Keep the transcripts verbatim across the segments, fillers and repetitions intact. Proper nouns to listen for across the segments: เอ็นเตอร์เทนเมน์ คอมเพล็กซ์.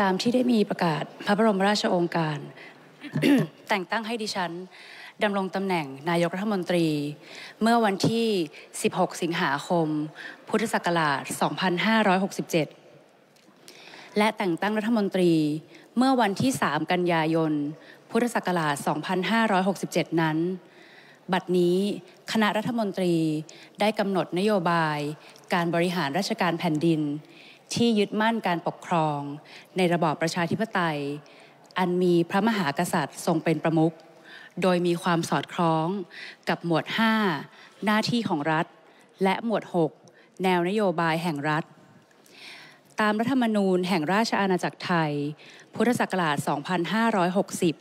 ตามที่ได้มีประกาศพระบรมราชโองการ แต่งตั้งให้ดิฉันดำรงตำแหน่งนายกรัฐมนตรีเมื่อวันที่สิบหกสิงหาคมพุทธศักราชสองพันห้าร้อยหกสิบเจ็ดและแต่งตั้งรัฐมนตรีเมื่อวันที่สามกันยายนพุทธศักราชสองพันห้าร้อยหกสิบเจ็ดนั้นบัดนี้คณะรัฐมนตรีได้กำหนดนโยบายการบริหารราชการแผ่นดินที่ยึดมั่นการปกครองในระบอบประชาธิปไตยอันมีพระมหากษัตริย์ทรงเป็นประมุขโดยมีความสอดคล้องกับหมวดห้าหน้าที่ของรัฐและหมวดหกแนวนโยบายแห่งรัฐตามรัฐธรรมนูญแห่งราชอาณาจักรไทยพุทธศักราชสองพันห้าร้อยหกสิบ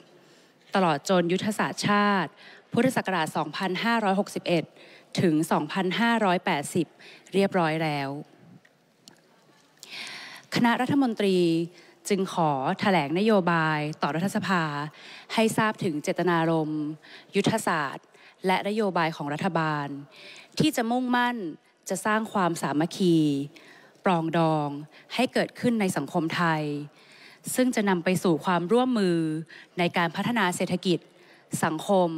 ตลอดจนยุทธศาสตร์ชาติพุทธศักราชสองพันห้าร้อยหกสิบเอ็ดถึงสองพันห้าร้อยแปดสิบเรียบร้อยแล้วคณะรัฐมนตรีจึงขอแถลงนโยบายต่อรัฐสภาให้ทราบถึงเจตนารมณ์ยุทธศาสตร์และนโยบายของรัฐบาลที่จะมุ่งมั่นจะสร้างความสามัคคีปรองดองให้เกิดขึ้นในสังคมไทยซึ่งจะนำไปสู่ความร่วมมือในการพัฒนาเศรษฐกิจสังคม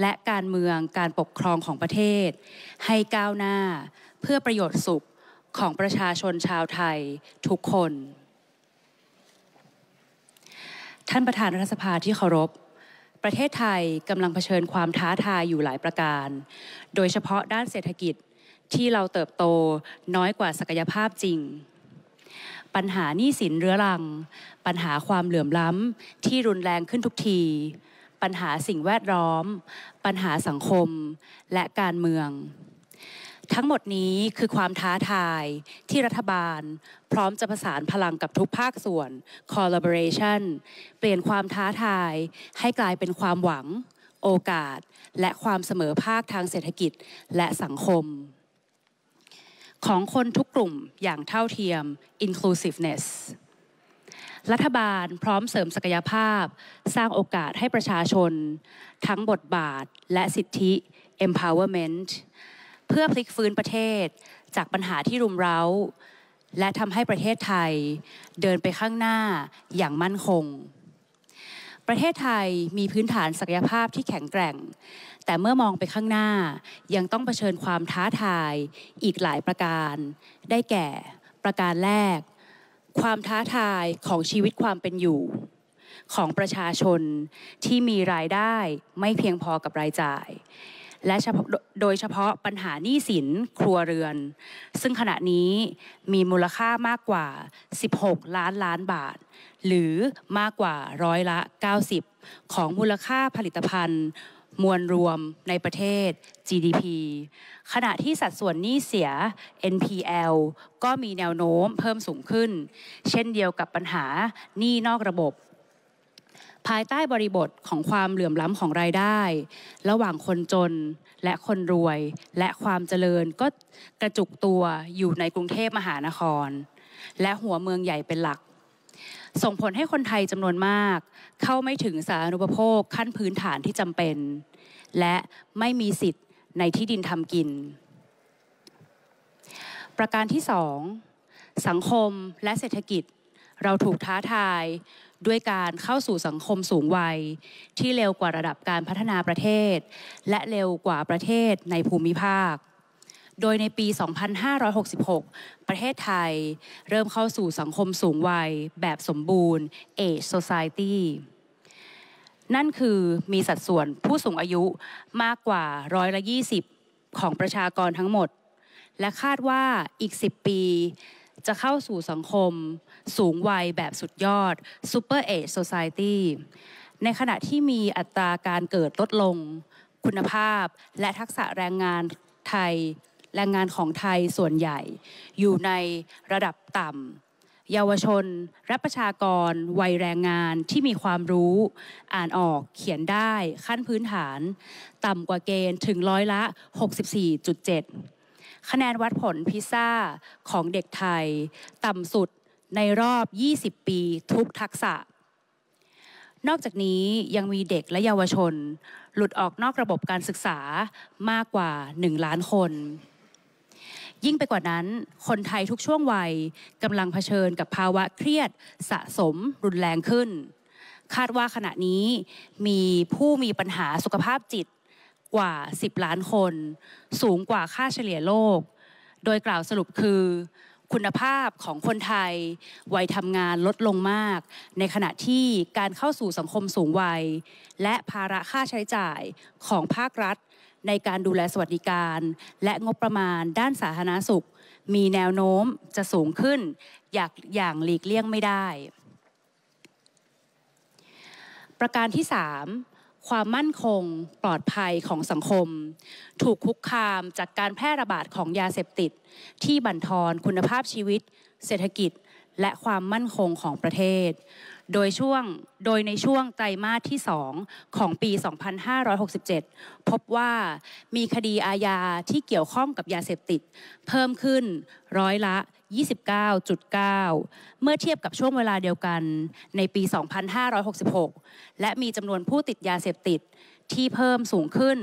และการเมืองการปกครองของประเทศให้ก้าวหน้าเพื่อประโยชน์สุขของประชาชนชาวไทยทุกคนท่านประธานรัฐสภาที่เคารพประเทศไทยกำลังเผชิญความท้าทายอยู่หลายประการโดยเฉพาะด้านเศรษฐกิจที่เราเติบโตน้อยกว่าศักยภาพจริงปัญหาหนี้สินเรื้อรังปัญหาความเหลื่อมล้ำที่รุนแรงขึ้นทุกทีปัญหาสิ่งแวดล้อมปัญหาสังคมและการเมืองทั้งหมดนี้คือความท้าทายที่รัฐบาลพร้อมจะประสานพลังกับทุกภาคส่วน collaboration เปลี่ยนความท้าทายให้กลายเป็นความหวังโอกาสและความเสมอภาคทางเศรษฐกิจและสังคมของคนทุกกลุ่มอย่างเท่าเทียม inclusiveness รัฐบาลพร้อมเสริมศักยภาพสร้างโอกาสให้ประชาชนทั้งบทบาทและสิทธิ empowermentเพื่อพลิกฟื้นประเทศจากปัญหาที่รุมเร้าและทำให้ประเทศไทยเดินไปข้างหน้าอย่างมั่นคงประเทศไทยมีพื้นฐานศักยภาพที่แข็งแกร่งแต่เมื่อมองไปข้างหน้ายังต้องเผชิญความท้าทายอีกหลายประการได้แก่ประการแรกความท้าทายของชีวิตความเป็นอยู่ของประชาชนที่มีรายได้ไม่เพียงพอกับรายจ่ายและโดยเฉพาะปัญหาหนี้สินครัวเรือนซึ่งขณะนี้มีมูลค่ามากกว่าสิบหกล้านล้านบาทหรือมากกว่าร้อยละเก้าสิบของมูลค่าผลิตภัณฑ์มวลรวมในประเทศ จี ดี พี ขณะที่สัดส่วนหนี้เสีย เอ็น พี แอล ก็มีแนวโน้มเพิ่มสูงขึ้นเช่นเดียวกับปัญหาหนี้นอกระบบภายใต้บริบทของความเหลื่อมล้ำของรายได้ระหว่างคนจนและคนรวยและความเจริญก็กระจุกตัวอยู่ในกรุงเทพมหานครและหัวเมืองใหญ่เป็นหลักส่งผลให้คนไทยจำนวนมากเข้าไม่ถึงสาธารณูปโภคขั้นพื้นฐานที่จำเป็นและไม่มีสิทธิ์ในที่ดินทำกินประการที่สองสังคมและเศรษฐกิจเราถูกท้าทายด้วยการเข้าสู่สังคมสูงวัยที่เร็วกว่าระดับการพัฒนาประเทศและเร็วกว่าประเทศในภูมิภาคโดยในปีสองพันห้าร้อยหกสิบหกประเทศไทยเริ่มเข้าสู่สังคมสูงวัยแบบสมบูรณ์ Age Society นั่นคือมีสัดส่วนผู้สูงอายุมากกว่าร้อยละยี่สิบของประชากรทั้งหมดและคาดว่าอีกสิบปีจะเข้าสู่สังคมสูงวัยแบบสุดยอด Super Age Society ในขณะที่มีอัตราการเกิดลดลงคุณภาพและทักษะแรงงานไทยแรงงานของไทยส่วนใหญ่อยู่ในระดับต่ำเยาวชนและประชากรวัยแรงงานที่มีความรู้อ่านออกเขียนได้ขั้นพื้นฐานต่ำกว่าเกณฑ์ถึงร้อยละ หกสิบสี่จุดเจ็ดคะแนนวัดผลพิซซ่าของเด็กไทยต่ำสุดในรอบยี่สิบปีทุกทักษะนอกจากนี้ยังมีเด็กและเยาวชนหลุดออกนอกระบบการศึกษามากกว่าหนึ่งล้านคน ยิ่งไปกว่านั้นคนไทยทุกช่วงวัยกำลังเผชิญกับภาวะเครียดสะสมรุนแรงขึ้นคาดว่าขณะนี้มีผู้มีปัญหาสุขภาพจิตกว่าสิบล้านคนสูงกว่าค่าเฉลี่ยโลกโดยกล่าวสรุปคือคุณภาพของคนไทยวัยทำงานลดลงมากในขณะที่การเข้าสู่สังคมสูงวัยและภาระค่าใช้จ่ายของภาครัฐในการดูแลสวัสดิการและงบประมาณด้านสาธารณสุขมีแนวโน้มจะสูงขึ้นอย่างหลีกเลี่ยงไม่ได้ประการที่สามความมั่นคงปลอดภัยของสังคมถูกคุกคามจากการแพร่ระบาดของยาเสพติดที่บั่นทอนคุณภาพชีวิตเศรษฐกิจและความมั่นคงของประเทศโดยช่วงโดยในช่วงไตรมาสที่สองของปีสองพันห้าร้อยหกสิบเจ็ดพบว่ามีคดีอาญาที่เกี่ยวข้องกับยาเสพติดเพิ่มขึ้นร้อยละ ยี่สิบเก้าจุดเก้า เมื่อเทียบกับช่วงเวลาเดียวกันในปีสองพันห้าร้อยหกสิบหกและมีจำนวนผู้ติดยาเสพติดที่เพิ่มสูงขึ้น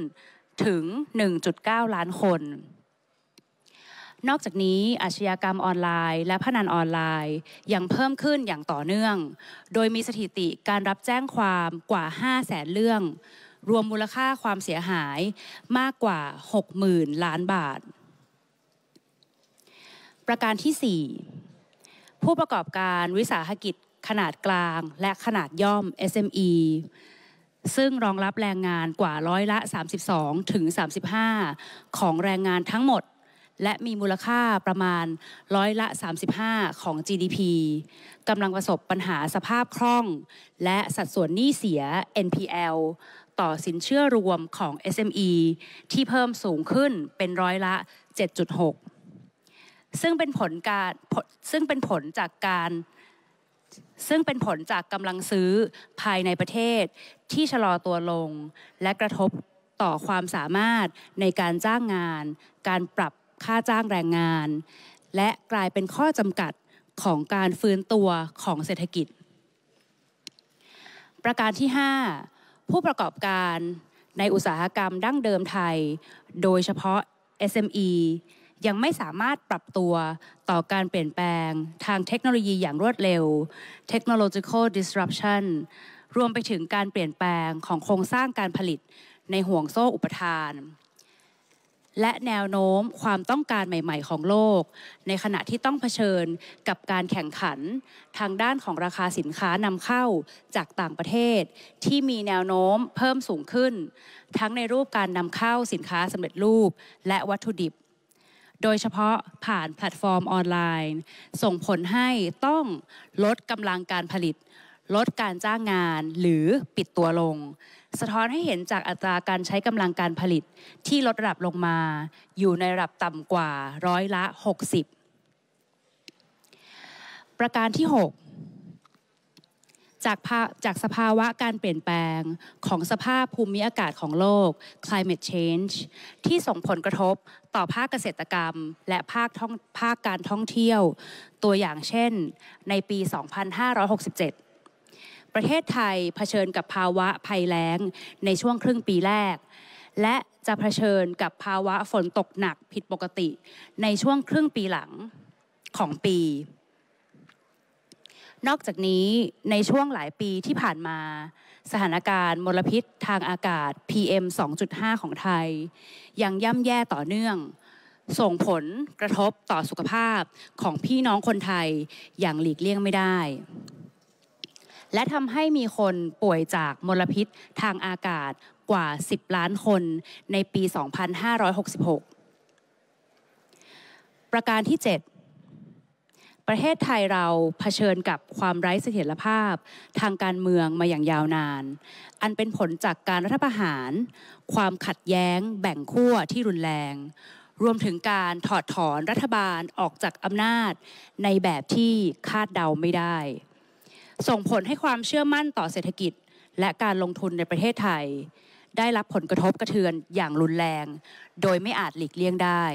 ถึง หนึ่งจุดเก้า ล้านคนนอกจากนี้อาชญากรรมออนไลน์และพนันออนไลน์ยังเพิ่มขึ้นอย่างต่อเนื่องโดยมีสถิติการรับแจ้งความกว่า ห้าแสน เรื่องรวมมูลค่าความเสียหายมากกว่า หกหมื่น ล้านบาทประการที่สี่ผู้ประกอบการวิสาหกิจขนาดกลางและขนาดย่อม เอส เอ็ม อี ซึ่งรองรับแรงงานกว่าร้อยละ สามสิบสองถึงสามสิบห้า ของแรงงานทั้งหมดและมีมูลค่าประมาณร้อยละสามสิบห้าของ จี ดี พี กำลังประสบปัญหาสภาพคล่องและสัดส่วนหนี้เสีย เอ็น พี แอล ต่อสินเชื่อรวมของ เอส เอ็ม อี ที่เพิ่มสูงขึ้นเป็นร้อยละ เจ็ดจุดหก ซึ่งเป็นผลการซึ่งเป็นผลจากการซึ่งเป็นผลจากกำลังซื้อภายในประเทศที่ชะลอตัวลงและกระทบต่อความสามารถในการจ้างงานการปรับค่าจ้างแรงงานและกลายเป็นข้อจำกัดของการฟื้นตัวของเศรษฐกิจประการที่ห้าผู้ประกอบการในอุตสาหกรรมดั้งเดิมไทยโดยเฉพาะ เอส เอ็ม อี ยังไม่สามารถปรับตัวต่อการเปลี่ยนแปลงทางเทคโนโลยีอย่างรวดเร็ว Technological Disruption รวมไปถึงการเปลี่ยนแปลงของโครงสร้างการผลิตในห่วงโซ่อุปทานและแนวโน้มความต้องการใหม่ๆของโลกในขณะที่ต้องเผชิญกับการแข่งขันทางด้านของราคาสินค้านำเข้าจากต่างประเทศที่มีแนวโน้มเพิ่มสูงขึ้นทั้งในรูปการนำเข้าสินค้าสำเร็จรูปและวัตถุดิบโดยเฉพาะผ่านแพลตฟอร์มออนไลน์ส่งผลให้ต้องลดกำลังการผลิตลดการจ้างงานหรือปิดตัวลงสะท้อนให้เห็นจากอัตราการใช้กำลังการผลิตที่ลดระดับลงมาอยู่ในระดับต่ำกว่าร้อยละหกสิบประการที่หกจากจากสภาวะการเปลี่ยนแปลงของสภาพภูมิอากาศของโลก climate change ที่ส่งผลกระทบต่อภาคเกษตรกรรมและภาคท่องภาคการท่องเที่ยวตัวอย่างเช่นในปีสองพันห้าร้อยหกสิบเจ็ดประเทศไทยเผชิญกับภาวะภัยแล้งในช่วงครึ่งปีแรกและจะเผชิญกับภาวะฝนตกหนักผิดปกติในช่วงครึ่งปีหลังของปีนอกจากนี้ในช่วงหลายปีที่ผ่านมาสถานการณ์มลพิษทางอากาศ พี เอ็ม สองจุดห้า ของไทยยังย่ำแย่ต่อเนื่องส่งผลกระทบต่อสุขภาพของพี่น้องคนไทยอย่างหลีกเลี่ยงไม่ได้และทำให้มีคนป่วยจากมลพิษทางอากาศกว่าสิบล้านคนในปีสองพันห้าร้อยหกสิบหกประการที่เจ็ดประเทศไทยเราเผชิญกับความไร้เสถียรภาพทางการเมืองมาอย่างยาวนานอันเป็นผลจากการรัฐประหารความขัดแย้งแบ่งขั้วที่รุนแรงรวมถึงการถอดถอนรัฐบาลออกจากอำนาจในแบบที่คาดเดาไม่ได้ส่งผลให้ความเชื่อมั่นต่อเศรษฐกิจและการลงทุนในประเทศไทยได้รับผลกระทบกระเทือนอย่างรุนแรงโดยไม่อาจหลีกเลี่ยงได้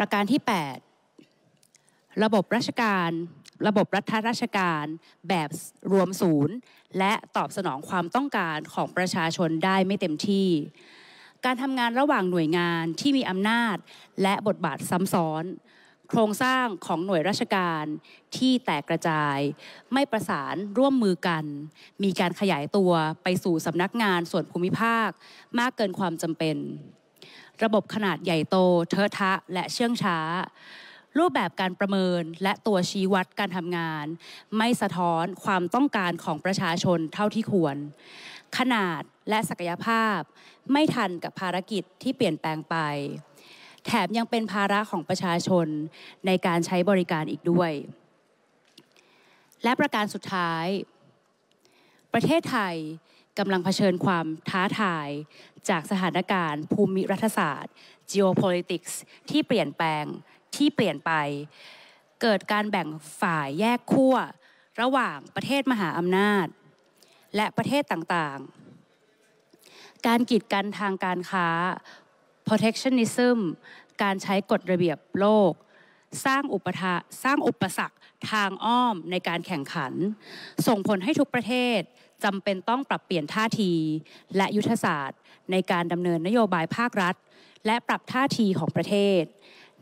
ประการที่แปดระบบราชการระบบรัฐราชการแบบรวมศูนย์และตอบสนองความต้องการของประชาชนได้ไม่เต็มที่ การทำงานระหว่างหน่วยงานที่มีอำนาจและบทบาทซ้ำซ้อนโครงสร้างของหน่วยราชการที่แตกกระจายไม่ประสานร่วมมือกันมีการขยายตัวไปสู่สำนักงานส่วนภูมิภาคมากเกินความจำเป็นระบบขนาดใหญ่โตเทอะทะและเชื่องช้ารูปแบบการประเมินและตัวชี้วัดการทำงานไม่สะท้อนความต้องการของประชาชนเท่าที่ควรขนาดและศักยภาพไม่ทันกับภารกิจที่เปลี่ยนแปลงไปแถมยังเป็นภาระของประชาชนในการใช้บริการอีกด้วยและประการสุดท้ายประเทศไทยกำลังเผชิญความท้าทายจากสถานการณ์ภูมิรัฐศาสตร์ จีโอ พอลิติกส์ ที่เปลี่ยนแปลงที่เปลี่ยนไปเกิดการแบ่งฝ่ายแยกขั้วระหว่างประเทศมหาอำนาจและประเทศต่างๆการกีดกันทางการค้า โปรเทคชันนิซึม การใช้กฎระเบียบโลกสร้างอุปทะสร้างอุปสรรคทางอ้อมในการแข่งขันส่งผลให้ทุกประเทศจำเป็นต้องปรับเปลี่ยนท่าทีและยุทธศาสตร์ในการดำเนินนโยบายภาครัฐและปรับท่าทีของประเทศ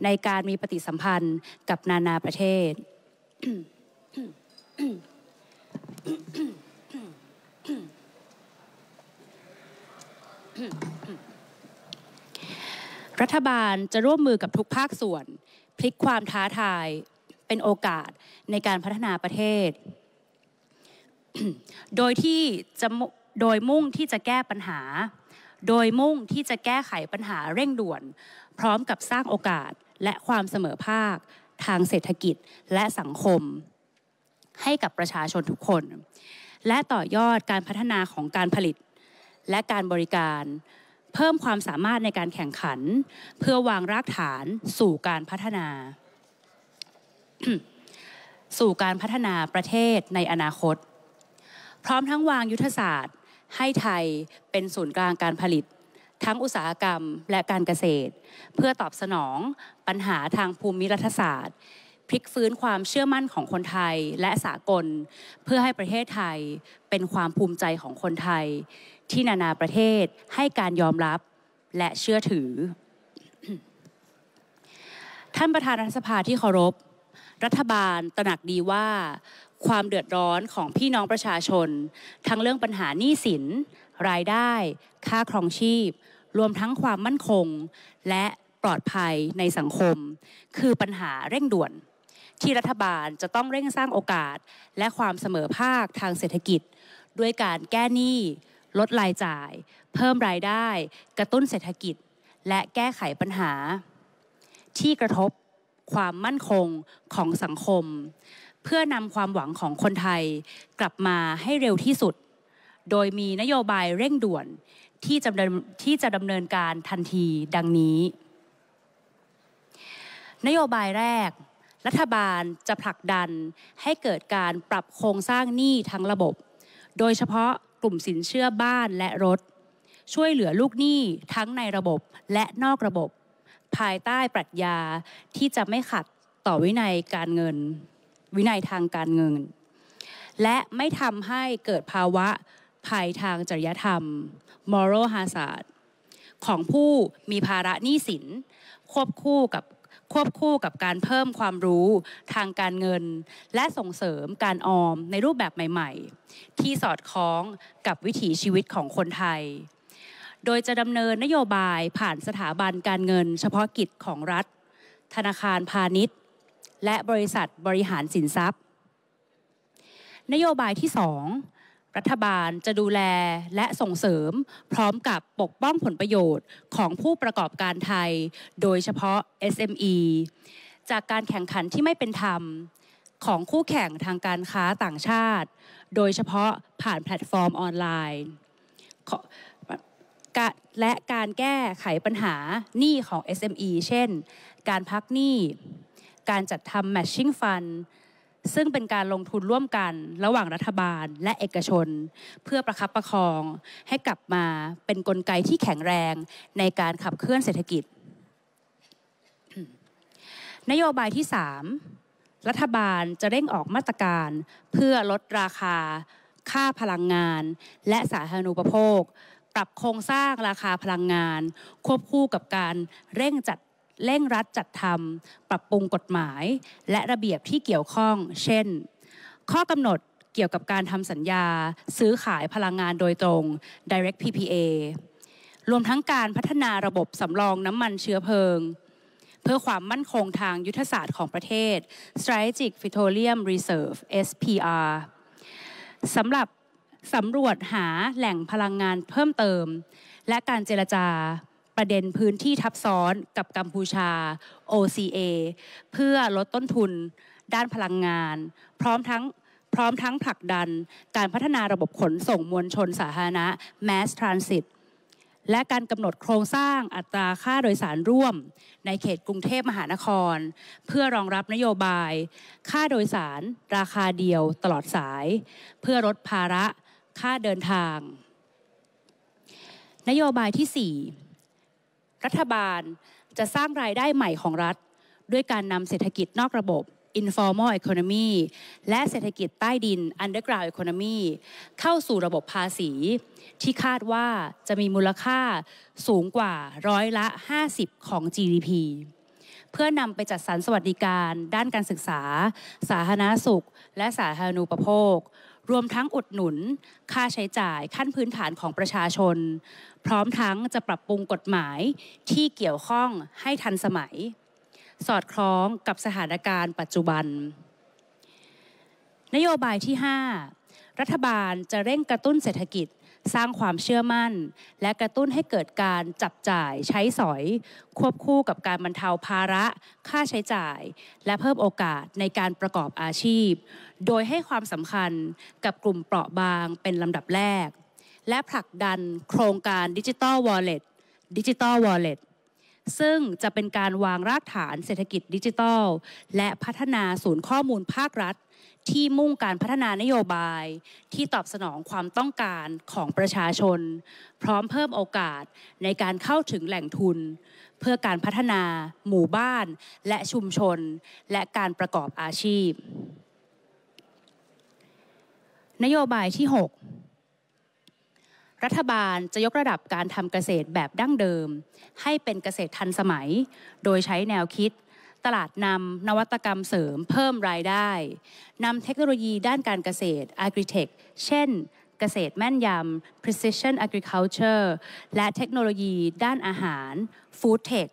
ในการมีปฏิสัมพันธ์กับนานาประเทศ รัฐบาลจะร่วมมือกับทุกภาคส่วนพลิกความท้าทายเป็นโอกาสในการพัฒนาประเทศ โดยที่จะโดยมุ่งที่จะแก้ปัญหาโดยมุ่งที่จะแก้ไขปัญหาเร่งด่วนพร้อมกับสร้างโอกาสและความเสมอภาคทางเศรษฐกิจและสังคมให้กับประชาชนทุกคนและต่อยอดการพัฒนาของการผลิตและการบริการเพิ่มความสามารถในการแข่งขันเพื่อวางรากฐานสู่การพัฒนา สู่การพัฒนาประเทศในอนาคตพร้อมทั้งวางยุทธศาสตร์ให้ไทยเป็นศูนย์กลางการผลิตทั้งอุตสาหกรรมและการเกษตรเพื่อตอบสนองปัญหาทางภูมิรัฐศาสตร์พลิกฟื้นความเชื่อมั่นของคนไทยและสากลเพื่อให้ประเทศไทยเป็นความภูมิใจของคนไทยที่นานาประเทศให้การยอมรับและเชื่อถือ ท่านประธานรัฐสภาที่เคารพรัฐบาลตระหนักดีว่าความเดือดร้อนของพี่น้องประชาชนทั้งเรื่องปัญหาหนี้สินรายได้ค่าครองชีพรวมทั้งความมั่นคงและปลอดภัยในสังคมคือปัญหาเร่งด่วนที่รัฐบาลจะต้องเร่งสร้างโอกาสและความเสมอภาคทางเศรษฐกิจด้วยการแก้หนี้ลดรายจ่ายเพิ่มรายได้กระตุ้นเศรษฐกิจและแก้ไขปัญหาที่กระทบความมั่นคงของสังคมเพื่อนำความหวังของคนไทยกลับมาให้เร็วที่สุดโดยมีนโยบายเร่งด่วนที่จะที่จะดำเนินการทันทีดังนี้นโยบายแรกรัฐบาลจะผลักดันให้เกิดการปรับโครงสร้างหนี้ทั้งระบบโดยเฉพาะกลุ่มสินเชื่อบ้านและรถช่วยเหลือลูกหนี้ทั้งในระบบและนอกระบบภายใต้ปรัชญาที่จะไม่ขัดต่อวินัยการเงินวินัยทางการเงินและไม่ทำให้เกิดภาวะภัยทางจริยธรรม มอรัล ฮาซาร์ด ของผู้มีภาระหนี้สินควบคู่กับควบคู่กับการเพิ่มความรู้ทางการเงินและส่งเสริมการออมในรูปแบบใหม่ๆที่สอดคล้องกับวิถีชีวิตของคนไทยโดยจะดำเนินนโยบายผ่านสถาบันการเงินเฉพาะกิจของรัฐธนาคารพาณิชย์และบริษัทบริหารสินทรัพย์นโยบายที่สองรัฐบาลจะดูแลและส่งเสริมพร้อมกับปกป้องผลประโยชน์ของผู้ประกอบการไทยโดยเฉพาะ เอส เอ็ม อี จากการแข่งขันที่ไม่เป็นธรรมของคู่แข่งทางการค้าต่างชาติโดยเฉพาะผ่านแพลตฟอร์มออนไลน์และการแก้ไขปัญหาหนี้ของ เอส เอ็ม อี เช่นการพักหนี้การจัดทำ แมทชิ่ง ฟันด์ ซึ่งเป็นการลงทุนร่วมกันระหว่างรัฐบาลและเอกชนเพื่อประคับประคองให้กลับมาเป็นกลไกที่แข็งแรงในการขับเคลื่อนเศรษฐกิจ นโยบายที่สามรัฐบาลจะเร่งออกมาตรการเพื่อลดราคาค่าพลังงานและสาธารณูปโภค ปรับโครงสร้างราคาพลังงานควบคู่กับการเร่งจัดเร่งรัดจัดทำปรับปรุงกฎหมายและระเบียบที่เกี่ยวข้องเช่นข้อกำหนดเกี่ยวกับการทำสัญญาซื้อขายพลังงานโดยตรง Direct พี พี เอ รวมทั้งการพัฒนาระบบสำรองน้ำมันเชื้อเพลิงเพื่อความมั่นคงทางยุทธศาสตร์ของประเทศ Strategic Petroleum Reserve เอส พี อาร์ สำหรับสำรวจหาแหล่งพลังงานเพิ่มเติมและการเจรจาประเด็นพื้นที่ทับซ้อนกับกัมพูชา โอ ซี เอ เพื่อลดต้นทุนด้านพลังงานพร้อมทั้งพร้อมทั้งผลักดันการพัฒนาระบบขนส่งมวลชนสาธารณะ Mass Transit และการกำหนดโครงสร้างอัตราค่าโดยสารร่วมในเขตกรุงเทพมหานครเพื่อรองรับนโยบายค่าโดยสารราคาเดียวตลอดสายเพื่อลดภาระค่าเดินทางนโยบายที่สี่รัฐบาลจะสร้างรายได้ใหม่ของรัฐด้วยการนำเศรษฐกิจนอกระบบ informal economy และเศรษฐกิจใต้ดิน underground economy เข้าสู่ระบบภาษีที่คาดว่าจะมีมูลค่าสูงกว่าร้อยละห้าสิบของ จี ดี พี เพื่อนำไปจัดสรรสวัสดิการด้านการศึกษาสาธารณสุขและสาธารณูปโภครวมทั้งอุดหนุนค่าใช้จ่ายขั้นพื้นฐานของประชาชนพร้อมทั้งจะปรับปรุงกฎหมายที่เกี่ยวข้องให้ทันสมัยสอดคล้องกับสถานการณ์ปัจจุบันนโยบายที่ห้ารัฐบาลจะเร่งกระตุ้นเศรษฐกิจสร้างความเชื่อมั่นและกระตุ้นให้เกิดการจับจ่ายใช้สอยควบคู่กับการบรรเทาภาระค่าใช้จ่ายและเพิ่มโอกาสในการประกอบอาชีพโดยให้ความสำคัญกับกลุ่มเปราะบางเป็นลำดับแรกและผลักดันโครงการ Digital Wallet Digital Wallet ซึ่งจะเป็นการวางรากฐานเศรษฐกิจดิจิทัลและพัฒนาศูนย์ข้อมูลภาครัฐที่มุ่งการพัฒนานโยบายที่ตอบสนองความต้องการของประชาชนพร้อมเพิ่มโอกาสในการเข้าถึงแหล่งทุนเพื่อการพัฒนาหมู่บ้านและชุมชนและการประกอบอาชีพนโยบายที่หกรัฐบาลจะยกระดับการทำเกษตรแบบดั้งเดิมให้เป็นเกษตรทันสมัยโดยใช้แนวคิดตลาดนำนวัตกรรมเสริมเพิ่มรายได้นำเทคโนโลยีด้านการเกษตร Agritech เช่นเกษตรแม่นยำ Precision Agriculture และเทคโนโลยีด้านอาหาร Food Tech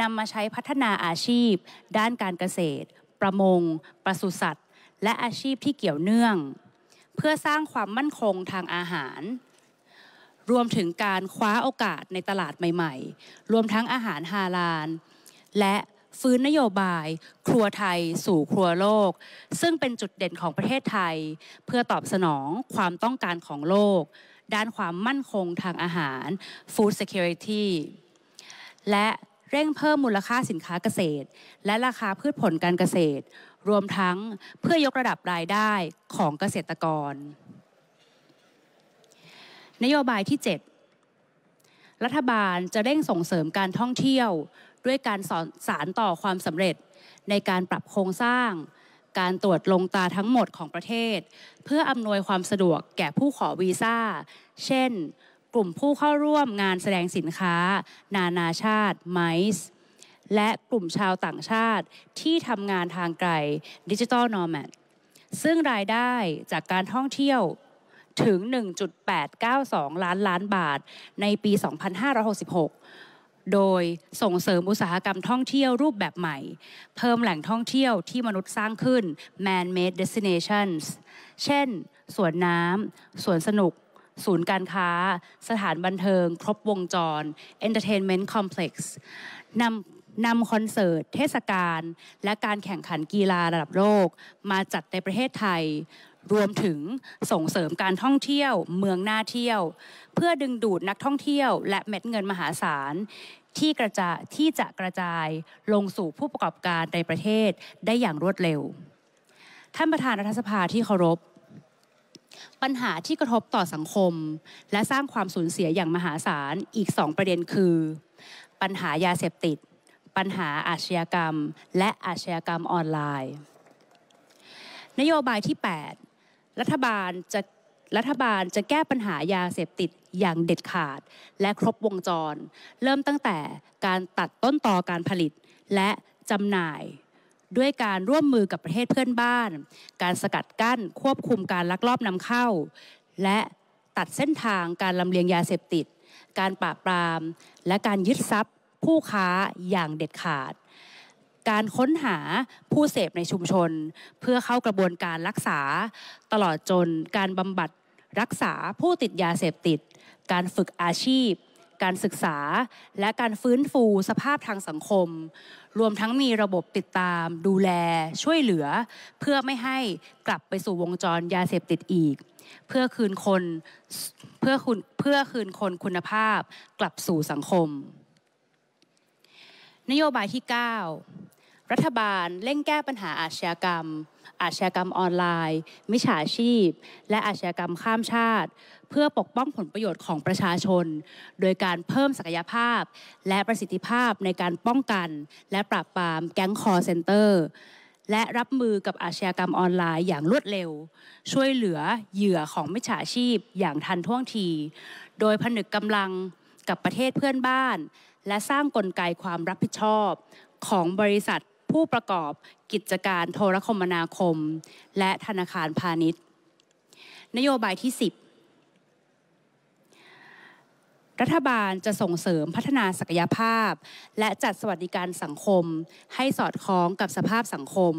นำมาใช้พัฒนาอาชีพด้านการเกษตรประมงปศุสัตว์และอาชีพที่เกี่ยวเนื่องเพื่อสร้างความมั่นคงทางอาหารรวมถึงการคว้าโอกาสในตลาดใหม่ๆรวมทั้งอาหารฮาลาลและฟื้นนโยบายครัวไทยสู่ครัวโลกซึ่งเป็นจุดเด่นของประเทศไทยเพื่อตอบสนองความต้องการของโลกด้านความมั่นคงทางอาหาร Food Security และเร่งเพิ่มมูลค่าสินค้าเกษตรและราคาพืชผลการเกษตรรวมทั้งเพื่อยกระดับรายได้ของเกษตรกรนโยบายที่เจ็ดรัฐบาลจะเร่งส่งเสริมการท่องเที่ยวด้วยการสานต่อความสำเร็จในการปรับโครงสร้างการตรวจลงตาทั้งหมดของประเทศเพื่ออำนวยความสะดวกแก่ผู้ขอวีซ่าเช่นกลุ่มผู้เข้าร่วมงานแสดงสินค้านานาชาติ ไมซ์ และกลุ่มชาวต่างชาติที่ทำงานทางไกล Digital Nomad ซึ่งรายได้จากการท่องเที่ยวถึง หนึ่งจุดแปดเก้าสอง ล้านล้านบาทในปีสองพันห้าร้อยหกสิบหกโดยส่งเสริมอุตสาหกรรมท่องเที่ยวรูปแบบใหม่เพิ่มแหล่งท่องเที่ยวที่มนุษย์สร้างขึ้น man-made destinations เช่นสวนน้ำสวนสนุกศูนย์การค้าสถานบันเทิงครบวงจร entertainment complex นำนำคอนเสิร์ตเทศกาลและการแข่งขันกีฬาระดับโลกมาจัดในประเทศไทยรวมถึงส่งเสริมการท่องเที่ยวเมืองน่าเที่ยวเพื่อดึงดูดนักท่องเที่ยวและเม็ดเงินมหาศาลที่กระจายที่จะกระจายลงสู่ผู้ประกอบการในประเทศได้อย่างรวดเร็วท่านประธานรัฐสภาที่เคารพปัญหาที่กระทบต่อสังคมและสร้างความสูญเสียอย่างมหาศาลอีกสองประเด็นคือปัญหายาเสพติดปัญหาอาชญากรรมและอาชญากรรมออนไลน์นโยบายที่แปดรัฐบาลจะ รัฐบาลจะแก้ปัญหายาเสพติดอย่างเด็ดขาดและครบวงจรเริ่มตั้งแต่การตัดต้นตอการผลิตและจำหน่ายด้วยการร่วมมือกับประเทศเพื่อนบ้านการสกัดกั้นควบคุมการลักลอบนำเข้าและตัดเส้นทางการลำเลียงยาเสพติดการปราบปรามและการยึดทรัพย์ผู้ค้าอย่างเด็ดขาดการค้นหาผู้เสพในชุมชนเพื่อเข้ากระบวนการรักษาตลอดจนการบำบัดรักษาผู้ติดยาเสพติดการฝึกอาชีพการศึกษาและการฟื้นฟูสภาพทางสังคมรวมทั้งมีระบบติดตามดูแลช่วยเหลือเพื่อไม่ให้กลับไปสู่วงจรยาเสพติดอีกเพื่อคืนคนเพื่อคุณเพื่อคืนคนคุณภาพกลับสู่สังคมนโยบายที่เก้ารัฐบาลเร่งแก้ปัญหาอาชญากรรมอาชญากรรมออนไลน์มิจฉาชีพและอาชญากรรมข้ามชาติเพื่อปกป้องผลประโยชน์ของประชาชนโดยการเพิ่มศักยภาพและประสิทธิภาพในการป้องกันและปราบปรามแก๊งคอลเซ็นเตอร์และรับมือกับอาชญากรรมออนไลน์อย่างรวดเร็วช่วยเหลือเหยื่อของมิจฉาชีพอย่างทันท่วงทีโดยผนึกกำลังกับประเทศเพื่อนบ้านและสร้างกลไกความรับผิดชอบของบริษัทผู้ประกอบกิจการโทรคมนาคมและธนาคารพาณิชย์นโยบายที่สิบรัฐบาลจะส่งเสริมพัฒนาศักยภาพและจัดสวัสดิการสังคมให้สอดคล้องกับสภาพสังคม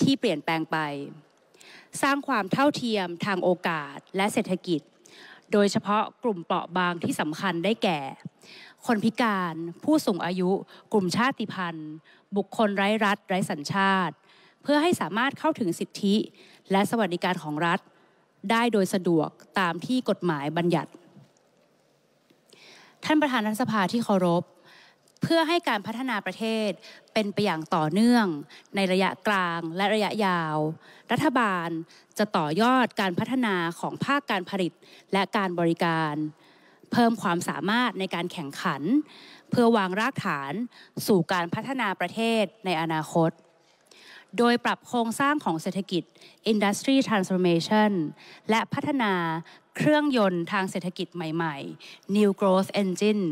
ที่เปลี่ยนแปลงไปสร้างความเท่าเทียมทางโอกาสและเศรษฐกิจโดยเฉพาะกลุ่มเปราะบางที่สำคัญได้แก่คนพิการผู้สูงอายุกลุ่มชาติพันธุ์บุคคลไร้รัฐไร้สัญชาติเพื่อให้สามารถเข้าถึงสิทธิและสวัสดิการของรัฐได้โดยสะดวกตามที่กฎหมายบัญญัติท่านประธานรัฐสภาที่เคารพเพื่อให้การพัฒนาประเทศเป็นไปอย่างต่อเนื่องในระยะกลางและระยะยาวรัฐบาลจะต่อยอดการพัฒนาของภาคการผลิตและการบริการเพิ่มความสามารถในการแข่งขันเพื่อวางรากฐานสู่การพัฒนาประเทศในอนาคตโดยปรับโครงสร้างของเศรษฐกิจ Industry Transformation และพัฒนาเครื่องยนต์ทางเศรษฐกิจใหม่ๆ New Growth Engine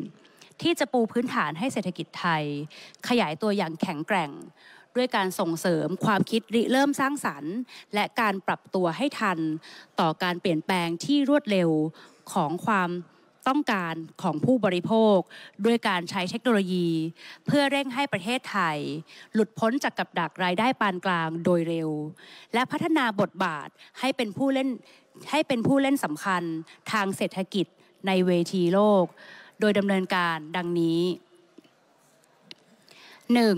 ที่จะปูพื้นฐานให้เศรษฐกิจไทยขยายตัวอย่างแข็งแกร่งด้วยการส่งเสริมความคิดริเริ่มสร้างสรรค์และการปรับตัวให้ทันต่อการเปลี่ยนแปลงที่รวดเร็วของความต้องการของผู้บริโภคด้วยการใช้เทคโนโลยีเพื่อเร่งให้ประเทศไทยหลุดพ้นจากกับดักรายได้ปานกลางโดยเร็วและพัฒนาบทบาทให้เป็นผู้เล่นให้เป็นผู้เล่นสำคัญทางเศรษฐกิจในเวทีโลกโดยดำเนินการดังนี้ หนึ่ง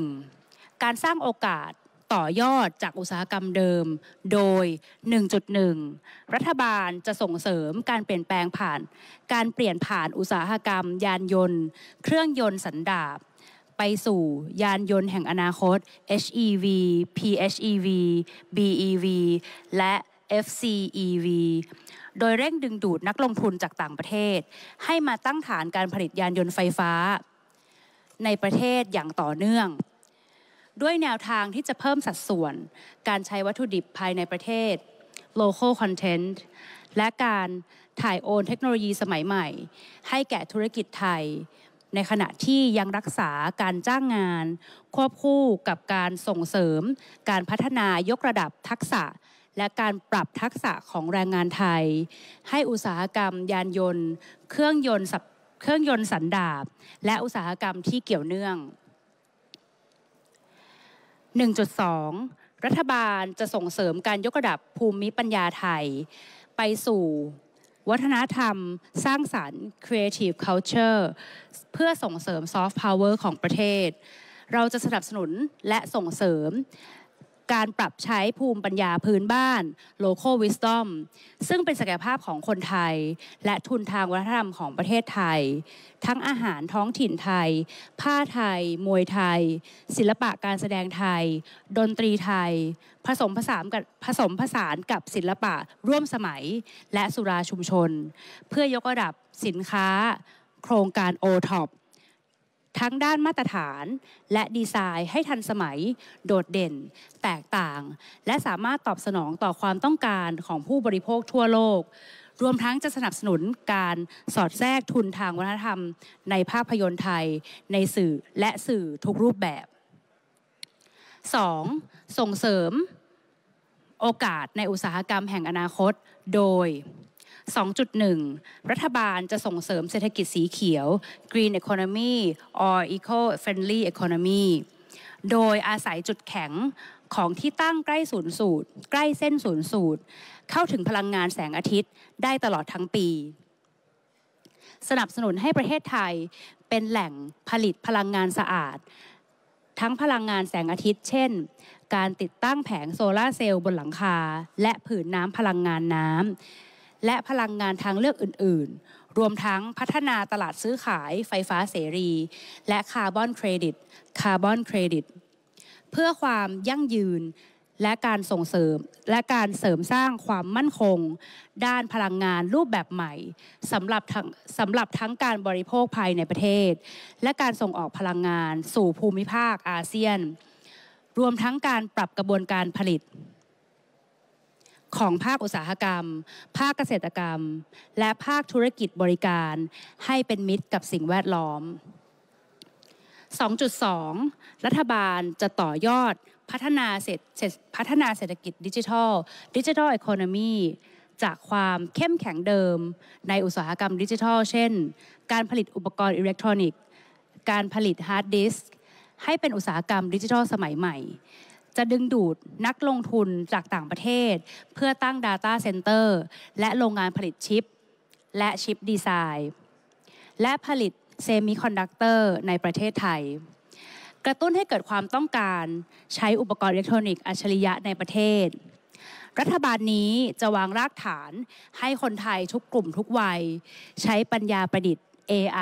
การสร้างโอกาสต่อยอดจากอุตสาหกรรมเดิมโดย หนึ่งจุดหนึ่ง รัฐบาลจะส่งเสริมการเปลี่ยนแปลงผ่านการเปลี่ยนผ่านอุตสาหกรรมยานยนต์เครื่องยนต์สันดาปไปสู่ยานยนต์แห่งอนาคต เอช อี วี พี เอช อี วี บี อี วี และ เอฟ ซี อี วี โดยเร่งดึงดูดนักลงทุนจากต่างประเทศให้มาตั้งฐานการผลิตยานยนต์ไฟฟ้าในประเทศอย่างต่อเนื่องด้วยแนวทางที่จะเพิ่มสัดส่วนการใช้วัตถุดิบภายในประเทศ local content และการถ่ายโอนเทคโนโลยีสมัยใหม่ให้แก่ธุรกิจไทยในขณะที่ยังรักษาการจ้างงานควบคู่กับการส่งเสริมการพัฒนายกระดับทักษะและการปรับทักษะของแรงงานไทยให้อุตสาหกรรมยานยนต์เครื่องยนต์เครื่องยนต์สันดาปและอุตสาหกรรมที่เกี่ยวเนื่องหนึ่งจุดสอง รัฐบาลจะส่งเสริมการยกระดับภูมิปัญญาไทยไปสู่วัฒนธรรมสร้างสรรค์ Creative Culture เพื่อส่งเสริม Soft Power ของประเทศเราจะสนับสนุนและส่งเสริมการปรับใช้ภูมิปัญญาพื้นบ้าน Local Wisdom ซึ่งเป็นศักยภาพของคนไทยและทุนทางวัฒนธรรมของประเทศไทยทั้งอาหารท้องถิ่นไทยผ้าไทยมวยไทยศิลปะการแสดงไทยดนตรีไทยผสมผสานกับผสมผสานกับศิลปะร่วมสมัยและสุราชุมชนเพื่อยกระดับสินค้าโครงการ โอ ท็อปทั้งด้านมาตรฐานและดีไซน์ให้ทันสมัยโดดเด่นแตกต่างและสามารถตอบสนองต่อความต้องการของผู้บริโภคทั่วโลก รวมทั้งจะสนับสนุนการสอดแทรกทุนทางวัฒนธรรมในภาพยนตร์ไทยในสื่อและสื่อทุกรูปแบบ สอง ส่งเสริมโอกาสในอุตสาหกรรมแห่งอนาคตโดย สองจุดหนึ่ง รัฐบาลจะส่งเสริมเศรษฐกิจสีเขียว Green Economy or Eco-Friendly Economy โดยอาศัยจุดแข็งของที่ตั้งใกล้ศูนย์สูตรใกล้เส้นศูนย์สูตรเข้าถึงพลังงานแสงอาทิตย์ได้ตลอดทั้งปีสนับสนุนให้ประเทศไทยเป็นแหล่งผลิตพลังงานสะอาดทั้งพลังงานแสงอาทิตย์เช่นการติดตั้งแผงโซลาร์เซลล์บนหลังคาและผืนน้ำพลังงานน้ำและพลังงานทางเลือกอื่นๆรวมทั้งพัฒนาตลาดซื้อขายไฟฟ้าเสรีและคาร์บอนเครดิตคาร์บอนเครดิตเพื่อความยั่งยืนและการส่งเสริมและการเสริมสร้างความมั่นคงด้านพลังงานรูปแบบใหม่สำหรับทั้งสำหรับทั้งการบริโภคภายในประเทศและการส่งออกพลังงานสู่ภูมิภาคอาเซียนรวมทั้งการปรับกระบวนการผลิตของภาคอุตสาหกรรมภาคเกษตรกรรมและภาคธุรกิจบริการให้เป็นมิตรกับสิ่งแวดล้อม สองจุดสอง รัฐบาลจะต่อยอดพัฒนาเศรษฐพัฒนาเศรษฐกิจดิจิทัลดิจิทัลอีโคโนมีจากความเข้มแข็งเดิมในอุตสาหกรรมดิจิทัลเช่นการผลิตอุปกรณ์อิเล็กทรอนิกส์การผลิตฮาร์ดดิสก์ให้เป็นอุตสาหกรรมดิจิทัลสมัยใหม่จะดึงดูดนักลงทุนจากต่างประเทศเพื่อตั้ง Data Center และโรงงานผลิตชิปและชิปดีไซน์และผลิตเซมิคอนดักเตอร์ในประเทศไทยกระตุ้นให้เกิดความต้องการใช้อุปกรณ์อิเล็กทรอนิกส์อัจฉริยะในประเทศรัฐบาลนี้จะวางรากฐานให้คนไทยทุกกลุ่มทุกวัยใช้ปัญญาประดิษฐ์ เอ ไอ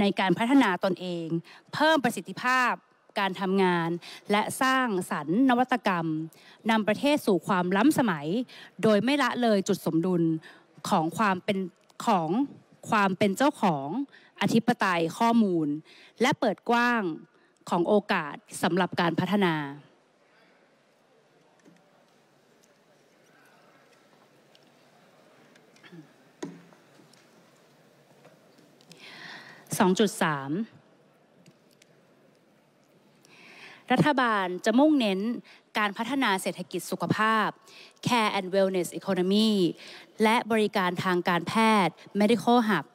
ในการพัฒนาตนเองเพิ่มประสิทธิภาพการทำงานและสร้างสรรค์นวัตกรรมนำประเทศสู่ความล้ำสมัยโดยไม่ละเลยจุดสมดุลของความเป็นของความเป็นเจ้าของอธิปไตยข้อมูลและเปิดกว้างของโอกาสสำหรับการพัฒนาสองจุดสามรัฐบาลจะมุ่งเน้นการพัฒนาเศรษฐกิจสุขภาพ Care and Wellness Economy และบริการทางการแพทย์ Medical Hub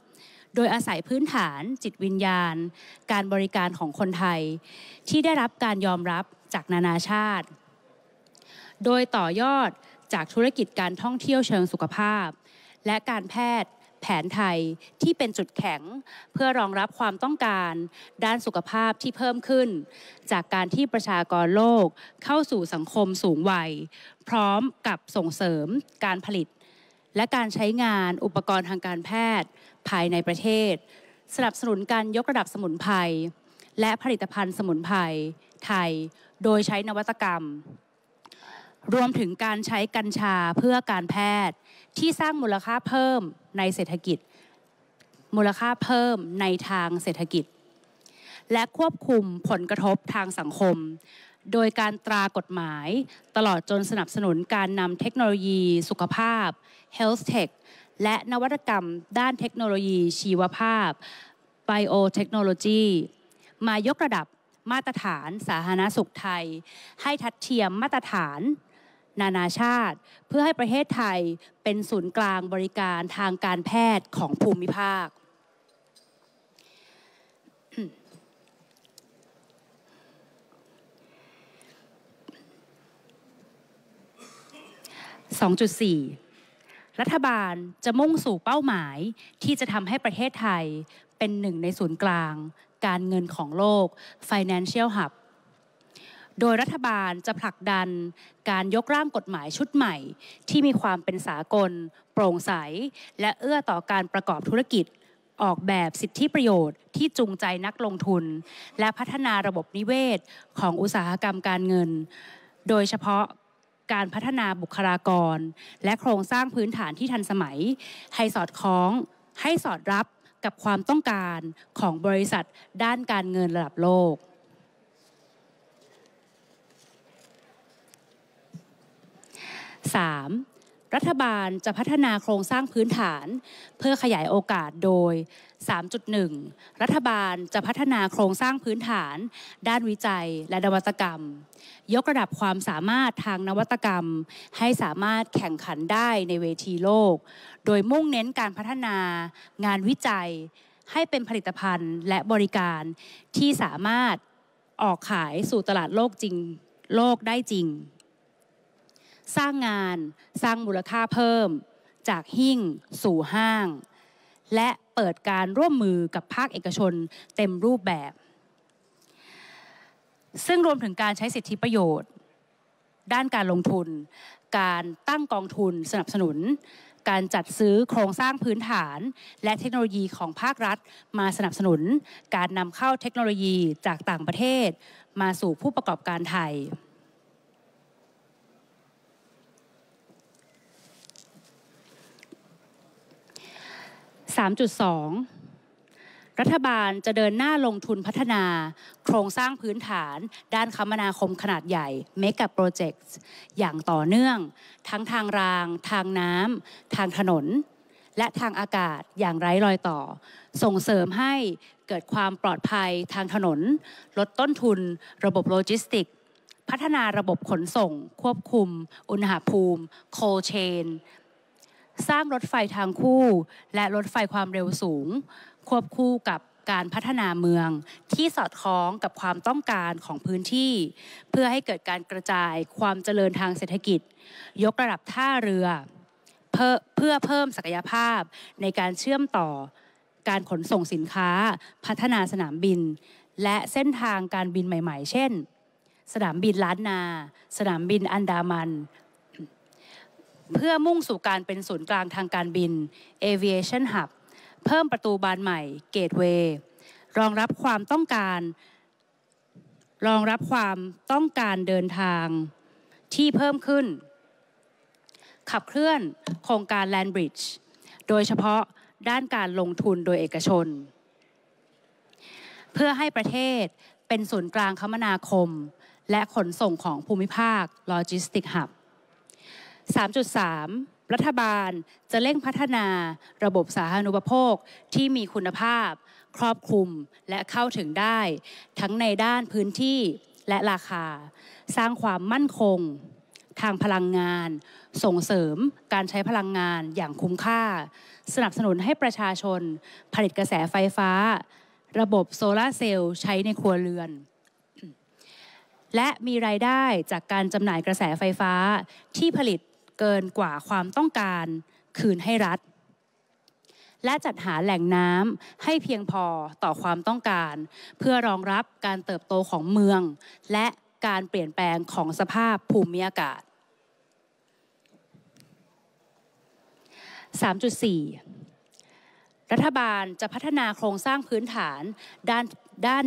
โดยอาศัยพื้นฐานจิตวิญญาณการบริการของคนไทยที่ได้รับการยอมรับจากนานาชาติโดยต่อยอดจากธุรกิจการท่องเที่ยวเชิงสุขภาพและการแพทย์แผนไทยที่เป็นจุดแข็งเพื่อรองรับความต้องการด้านสุขภาพที่เพิ่มขึ้นจากการที่ประชากรโลกเข้าสู่สังคมสูงวัยพร้อมกับส่งเสริมการผลิตและการใช้งานอุปกรณ์ทางการแพทย์ภายในประเทศสนับสนุนการยกระดับสมุนไพรและผลิตภัณฑ์สมุนไพรไทยโดยใช้นวัตกรรมรวมถึงการใช้กัญชาเพื่อการแพทย์ที่สร้างมูลค่าเพิ่มในเศรษฐกิจมูลค่าเพิ่มในทางเศรษฐกิจและควบคุมผลกระทบทางสังคมโดยการตรากฎหมายตลอดจนสนับสนุนการนำเทคโนโลยีสุขภาพ Health Tech และนวัตกรรมด้านเทคโนโลยีชีวภาพ Biotechnology มายกระดับมาตรฐานสาธารณสุขไทยให้ทัดเทียมมาตรฐานนานาชาติเพื่อให้ประเทศไทยเป็นศูนย์กลางบริการทางการแพทย์ของภูมิภาคสองจุดสี่ รัฐบาลจะมุ่งสู่เป้าหมายที่จะทำให้ประเทศไทยเป็นหนึ่งในศูนย์กลางการเงินของโลก Financial Hub โดยรัฐบาลจะผลักดันการยกร่างกฎหมายชุดใหม่ที่มีความเป็นสากลโปร่งใสและเอื้อต่อการประกอบธุรกิจออกแบบสิทธิประโยชน์ที่จูงใจนักลงทุนและพัฒนาระบบนิเวศของอุตสาหกรรมการเงินโดยเฉพาะการพัฒนาบุคลากรและโครงสร้างพื้นฐานที่ทันสมัยให้สอดคล้องให้สอดรับกับความต้องการของบริษัทด้านการเงินระดับโลก สาม. รัฐบาลจะพัฒนาโครงสร้างพื้นฐานเพื่อขยายโอกาสโดย สามจุดหนึ่ง รัฐบาลจะพัฒนาโครงสร้างพื้นฐานด้านวิจัยและนวัตกรรมยกระดับความสามารถทางนวัตกรรมให้สามารถแข่งขันได้ในเวทีโลกโดยมุ่งเน้นการพัฒนางานวิจัยให้เป็นผลิตภัณฑ์และบริการที่สามารถออกขายสู่ตลาดโลกจริงโลกได้จริงสร้างงานสร้างมูลค่าเพิ่มจากหิ้งสู่ห้างและเปิดการร่วมมือกับภาคเอกชนเต็มรูปแบบซึ่งรวมถึงการใช้สิทธิประโยชน์ด้านการลงทุนการตั้งกองทุนสนับสนุนการจัดซื้อโครงสร้างพื้นฐานและเทคโนโลยีของภาครัฐมาสนับสนุนการนำเข้าเทคโนโลยีจากต่างประเทศมาสู่ผู้ประกอบการไทยสามจุดสอง รัฐบาลจะเดินหน้าลงทุนพัฒนาโครงสร้างพื้นฐานด้านคมนาคมขนาดใหญ่เมกะโปรเจกต์อย่างต่อเนื่องทั้งทางรางทางน้ำทางถนนและทางอากาศอย่างไร้รอยต่อส่งเสริมให้เกิดความปลอดภัยทางถนนลดต้นทุนระบบโลจิสติกส์พัฒนาระบบขนส่งควบคุมอุณหภูมิโคเชนสร้างรถไฟทางคู่และรถไฟความเร็วสูงควบคู่กับการพัฒนาเมืองที่สอดคล้องกับความต้องการของพื้นที่เพื่อให้เกิดการกระจายความเจริญทางเศรษฐกิจยกระดับท่าเรือเพื่อเพื่อเพิ่มศักยภาพในการเชื่อมต่อการขนส่งสินค้าพัฒนาสนามบินและเส้นทางการบินใหม่ๆเช่นสนามบินล้านนาสนามบินอันดามันเพื่อมุ่งสู่การเป็นศูนย์กลางทางการบิน Aviation Hub เพิ่มประตูบานใหม่ Gateway รองรับความต้องการรองรับความต้องการเดินทางที่เพิ่มขึ้นขับเคลื่อนโครงการ Land Bridge โดยเฉพาะด้านการลงทุนโดยเอกชนเพื่อให้ประเทศเป็นศูนย์กลางคมนาคมและขนส่งของภูมิภาค Logistic Hubสามจุดสาม รัฐบาลจะเร่งพัฒนาระบบสาธารณูปโภคที่มีคุณภาพครอบคลุมและเข้าถึงได้ทั้งในด้านพื้นที่และราคาสร้างความมั่นคงทางพลังงานส่งเสริมการใช้พลังงานอย่างคุ้มค่าสนับสนุนให้ประชาชนผลิตกระแสไฟฟ้าระบบโซลาร์เซลล์ใช้ในครัวเรือนและมีรายได้จากการจำหน่ายกระแสไฟฟ้าที่ผลิตเกินกว่าความต้องการคืนให้รัฐและจัดหาแหล่งน้ำให้เพียงพอต่อความต้องการเพื่อรองรับการเติบโตของเมืองและการเปลี่ยนแปลงของสภาพภูมิอากาศ สามจุดสี่ รัฐบาลจะพัฒนาโครงสร้างพื้นฐานด้านด้าน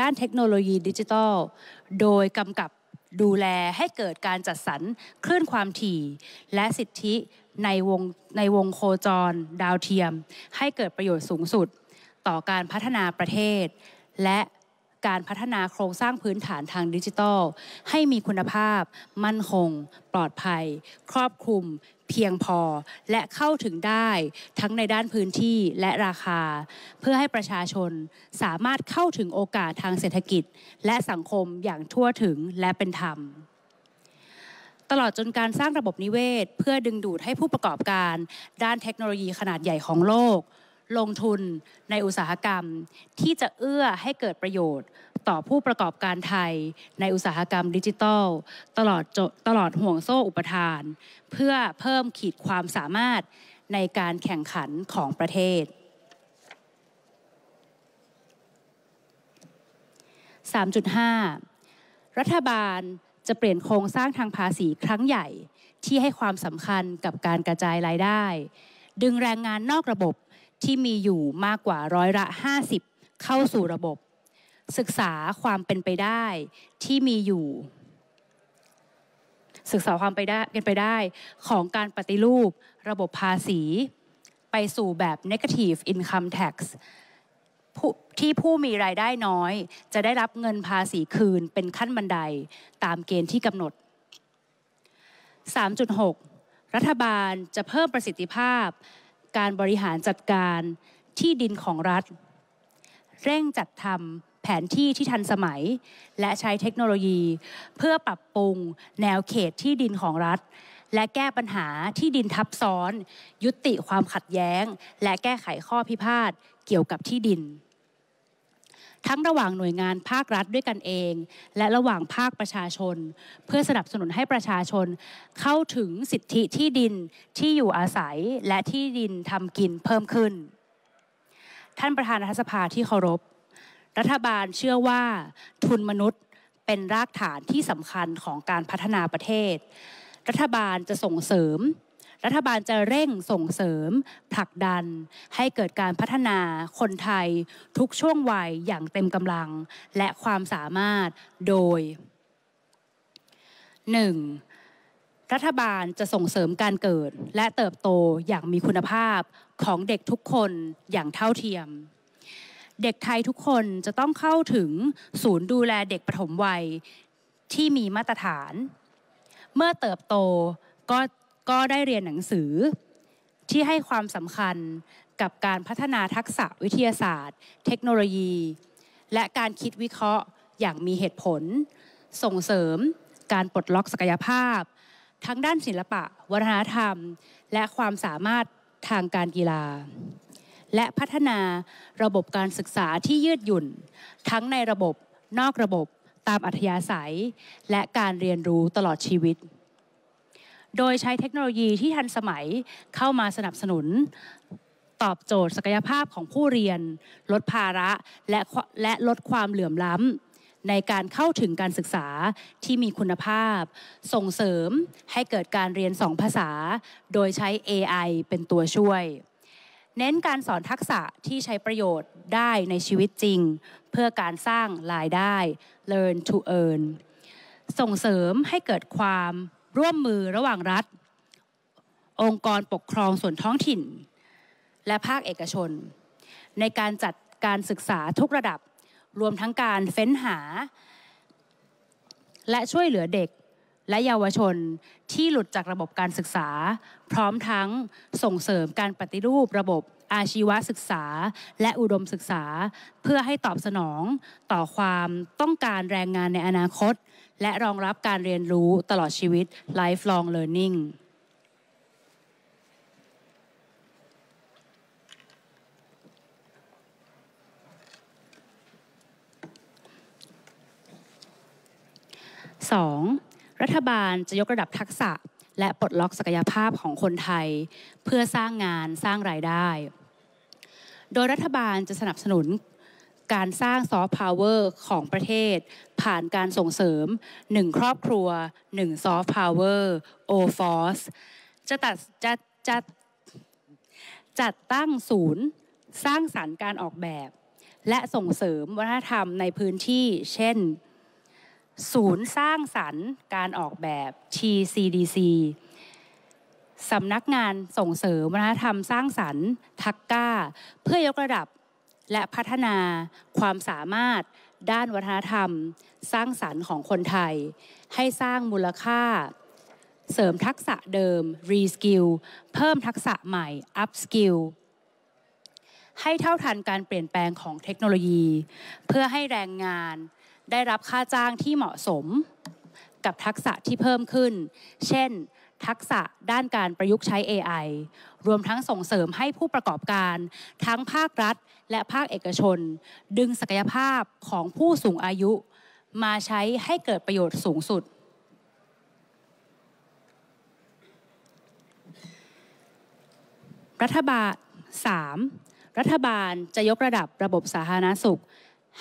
ด้านเทคโนโลยีดิจิทัลโดยกำกับดูแลให้เกิดการจัดสรรคลื่นความถี่และสิทธิในวงในวงโคจรดาวเทียมให้เกิดประโยชน์สูงสุดต่อการพัฒนาประเทศและการพัฒนาโครงสร้างพื้นฐานทางดิจิทัลให้มีคุณภาพมั่นคงปลอดภัยครอบคลุมเพียงพอและเข้าถึงได้ทั้งในด้านพื้นที่และราคาเพื่อให้ประชาชนสามารถเข้าถึงโอกาสทางเศรษฐกิจและสังคมอย่างทั่วถึงและเป็นธรรมตลอดจนการสร้างระบบนิเวศเพื่อดึงดูดให้ผู้ประกอบการด้านเทคโนโลยีขนาดใหญ่ของโลกลงทุนในอุตสาหกรรมที่จะเอื้อให้เกิดประโยชน์ต่อผู้ประกอบการไทยในอุตสาหกรรมดิจิทัลตลอดตลอดห่วงโซ่อุปทานเพื่อเพิ่มขีดความสามารถในการแข่งขันของประเทศ สามจุดห้า รัฐบาลจะเปลี่ยนโครงสร้างทางภาษีครั้งใหญ่ที่ให้ความสำคัญกับการกระจายรายได้ดึงแรงงานนอกระบบที่มีอยู่มากกว่าร้อยละห้าสิบเข้าสู่ระบบศึกษาความเป็นไปได้ที่มีอยู่ศึกษาความเป็นไปได้ของการปฏิรูประบบภาษีไปสู่แบบ negative income tax ที่ผู้มีรายได้น้อยจะได้รับเงินภาษีคืนเป็นขั้นบันไดตามเกณฑ์ที่กำหนด สามจุดหก รัฐบาลจะเพิ่มประสิทธิภาพการบริหารจัดการที่ดินของรัฐเร่งจัดทำแผนที่ที่ทันสมัยและใช้เทคโนโลยีเพื่อปรับปรุงแนวเขตที่ดินของรัฐและแก้ปัญหาที่ดินทับซ้อนยุติความขัดแย้งและแก้ไขข้อพิพาทเกี่ยวกับที่ดินทั้งระหว่างหน่วยงานภาครัฐด้วยกันเองและระหว่างภาคประชาชนเพื่อสนับสนุนให้ประชาชนเข้าถึงสิทธิที่ดินที่อยู่อาศัยและที่ดินทำกินเพิ่มขึ้นท่านประธานรัฐสภาที่เคารพรัฐบาลเชื่อว่าทุนมนุษย์เป็นรากฐานที่สำคัญของการพัฒนาประเทศรัฐบาลจะส่งเสริมรัฐบาลจะเร่งส่งเสริมผลักดันให้เกิดการพัฒนาคนไทยทุกช่วงวัยอย่างเต็มกำลังและความสามารถโดย หนึ่ง รัฐบาลจะส่งเสริมการเกิดและเติบโตอย่างมีคุณภาพของเด็กทุกคนอย่างเท่าเทียมเด็กไทยทุกคนจะต้องเข้าถึงศูนย์ดูแลเด็กปฐมวัยที่มีมาตรฐานเมื่อเติบโตก็ก็ได้เรียนหนังสือที่ให้ความสำคัญกับการพัฒนาทักษะวิทยาศาสตร์เทคโนโลยีและการคิดวิเคราะห์อย่างมีเหตุผลส่งเสริมการปลดล็อกศักยภาพทั้งด้านศิลปะวัฒนธรรมและความสามารถทางการกีฬาและพัฒนาระบบการศึกษาที่ยืดหยุ่นทั้งในระบบนอกระบบตามอัธยาศัยและการเรียนรู้ตลอดชีวิตโดยใช้เทคโนโลยีที่ทันสมัยเข้ามาสนับสนุนตอบโจทย์ศักยภาพของผู้เรียนลดภาระและและลดความเหลื่อมล้ำในการเข้าถึงการศึกษาที่มีคุณภาพส่งเสริมให้เกิดการเรียนสองภาษาโดยใช้ เอ ไอ เป็นตัวช่วยเน้นการสอนทักษะที่ใช้ประโยชน์ได้ในชีวิตจริงเพื่อการสร้างรายได้ Learn to Earn ส่งเสริมให้เกิดความร่วมมือระหว่างรัฐองค์กรปกครองส่วนท้องถิ่นและภาคเอกชนในการจัดการศึกษาทุกระดับรวมทั้งการเฟ้นหาและช่วยเหลือเด็กและเยาวชนที่หลุดจากระบบการศึกษาพร้อมทั้งส่งเสริมการปฏิรูประบบอาชีวศึกษาและอุดมศึกษาเพื่อให้ตอบสนองต่อความต้องการแรงงานในอนาคตและรองรับการเรียนรู้ตลอดชีวิต lifelong learning สอง รัฐบาลจะยกระดับทักษะและปลดล็อกศักยภาพของคนไทยเพื่อสร้างงานสร้างรายได้โดยรัฐบาลจะสนับสนุนการสร้างซอฟต์พาวเวอร์ของประเทศผ่านการส่งเสริมหนึ่งครอบครัวหนึ่งซอฟต์พาวเวอร์โอฟอสจะตัดจะจะจัดตั้งศูนย์สร้างสรรค์การออกแบบและส่งเสริมวัฒนธรรมในพื้นที่เช่นศูนย์สร้างสรรค์การออกแบบ ที ซี ดี ซี สำนักงานส่งเสริมวัฒนธรรมสร้างสรรค์ทักก้าเพื่อยกระดับและพัฒนาความสามารถด้านวัฒนธรรมสร้างสรรค์ของคนไทยให้สร้างมูลค่าเสริมทักษะเดิม รีสกิล เพิ่มทักษะใหม่ อัพสกิล ให้เท่าทันการเปลี่ยนแปลงของเทคโนโลยีเพื่อให้แรงงานได้รับค่าจ้างที่เหมาะสมกับทักษะที่เพิ่มขึ้นเช่นทักษะด้านการประยุกต์ใช้ เอ ไอ รวมทั้งส่งเสริมให้ผู้ประกอบการทั้งภาครัฐและภาคเอกชนดึงศักยภาพของผู้สูงอายุมาใช้ให้เกิดประโยชน์สูงสุดรัฐบาล สาม รัฐบาลจะยกระดับระบบสาธารณสุข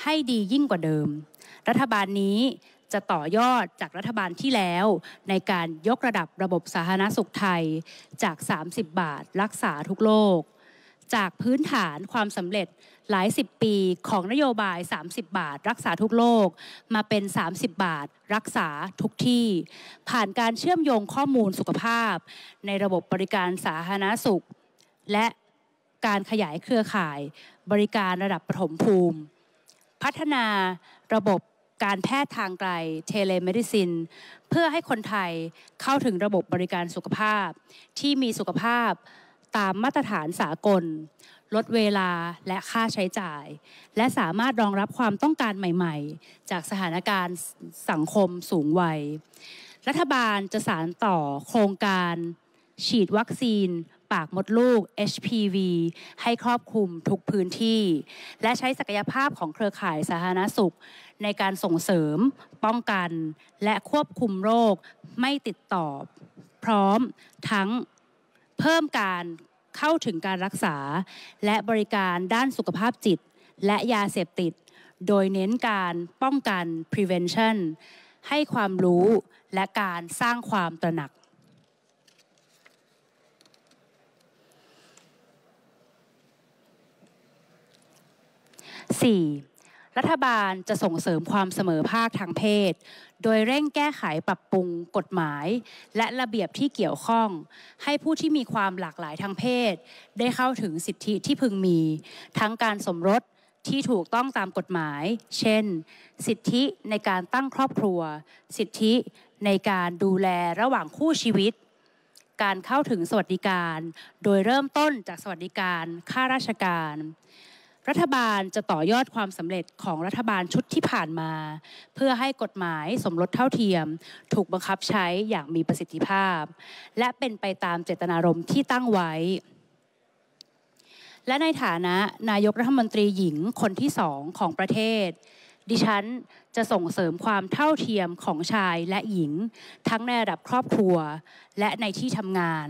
ให้ดียิ่งกว่าเดิมรัฐบาลนี้จะต่อยอดจากรัฐบาลที่แล้วในการยกระดับระบบสาธารณสุขไทยจากสามสิบบาทรักษาทุกโรคจากพื้นฐานความสำเร็จหลายสิบปีของนโยบายสามสิบบาทรักษาทุกโรคมาเป็นสามสิบบาทรักษาทุกที่ผ่านการเชื่อมโยงข้อมูลสุขภาพในระบบบริการสาธารณสุขและการขยายเครือข่ายบริการระดับปฐมภูมิพัฒนาระบบ การแพทย์ทางไกลเทเลเมดิซินเพื่อให้คนไทยเข้าถึงระบบบริการสุขภาพที่มีสุขภาพตามมาตรฐานสากลลดเวลาและค่าใช้จ่ายและสามารถรองรับความต้องการใหม่ๆจากสถานการณ์สังคมสูงวัยรัฐบาลจะสานต่อโครงการฉีดวัคซีนปากมดลูก เอช พี วี ให้ครอบคลุมทุกพื้นที่และใช้ศักยภาพของเครือข่ายสาธารณสุขในการส่งเสริมป้องกันและควบคุมโรคไม่ติดต่อพร้อมทั้งเพิ่มการเข้าถึงการรักษาและบริการด้านสุขภาพจิตและยาเสพติดโดยเน้นการป้องกัน prevention ให้ความรู้และการสร้างความตระหนักสี่รัฐบาลจะส่งเสริมความเสมอภาคทางเพศโดยเร่งแก้ไขปรับปรุงกฎหมายและระเบียบที่เกี่ยวข้องให้ผู้ที่มีความหลากหลายทางเพศได้เข้าถึงสิทธิที่พึงมีทั้งการสมรสที่ถูกต้องตามกฎหมายเช่นสิทธิในการตั้งครอบครัวสิทธิในการดูแลระหว่างคู่ชีวิตการเข้าถึงสวัสดิการโดยเริ่มต้นจากสวัสดิการข้าราชการรัฐบาลจะต่อยอดความสำเร็จของรัฐบาลชุดที่ผ่านมาเพื่อให้กฎหมายสมรสเท่าเทียมถูกบังคับใช้อย่างมีประสิทธิภาพและเป็นไปตามเจตนารมณ์ที่ตั้งไว้และในฐานะนายกรัฐมนตรีหญิงคนที่สองของประเทศดิฉันจะส่งเสริมความเท่าเทียมของชายและหญิงทั้งในระดับครอบครัวและในที่ทำงาน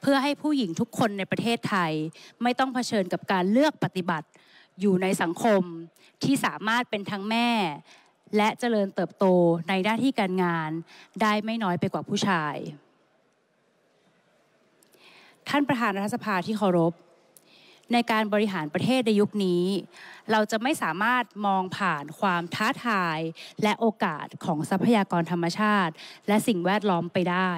เพื่อให้ผู้หญิงทุกคนในประเทศไทยไม่ต้องเผชิญกับการเลือกปฏิบัติอยู่ในสังคมที่สามารถเป็นทั้งแม่และเจริญเติบโตในหน้าที่การงานได้ไม่น้อยไปกว่าผู้ชายท่านประธานรัฐสภาที่เคารพในการบริหารประเทศในยุคนี้เราจะไม่สามารถมองผ่านความท้าทายและโอกาสของทรัพยากรธรรมชาติและสิ่งแวดล้อมไปได้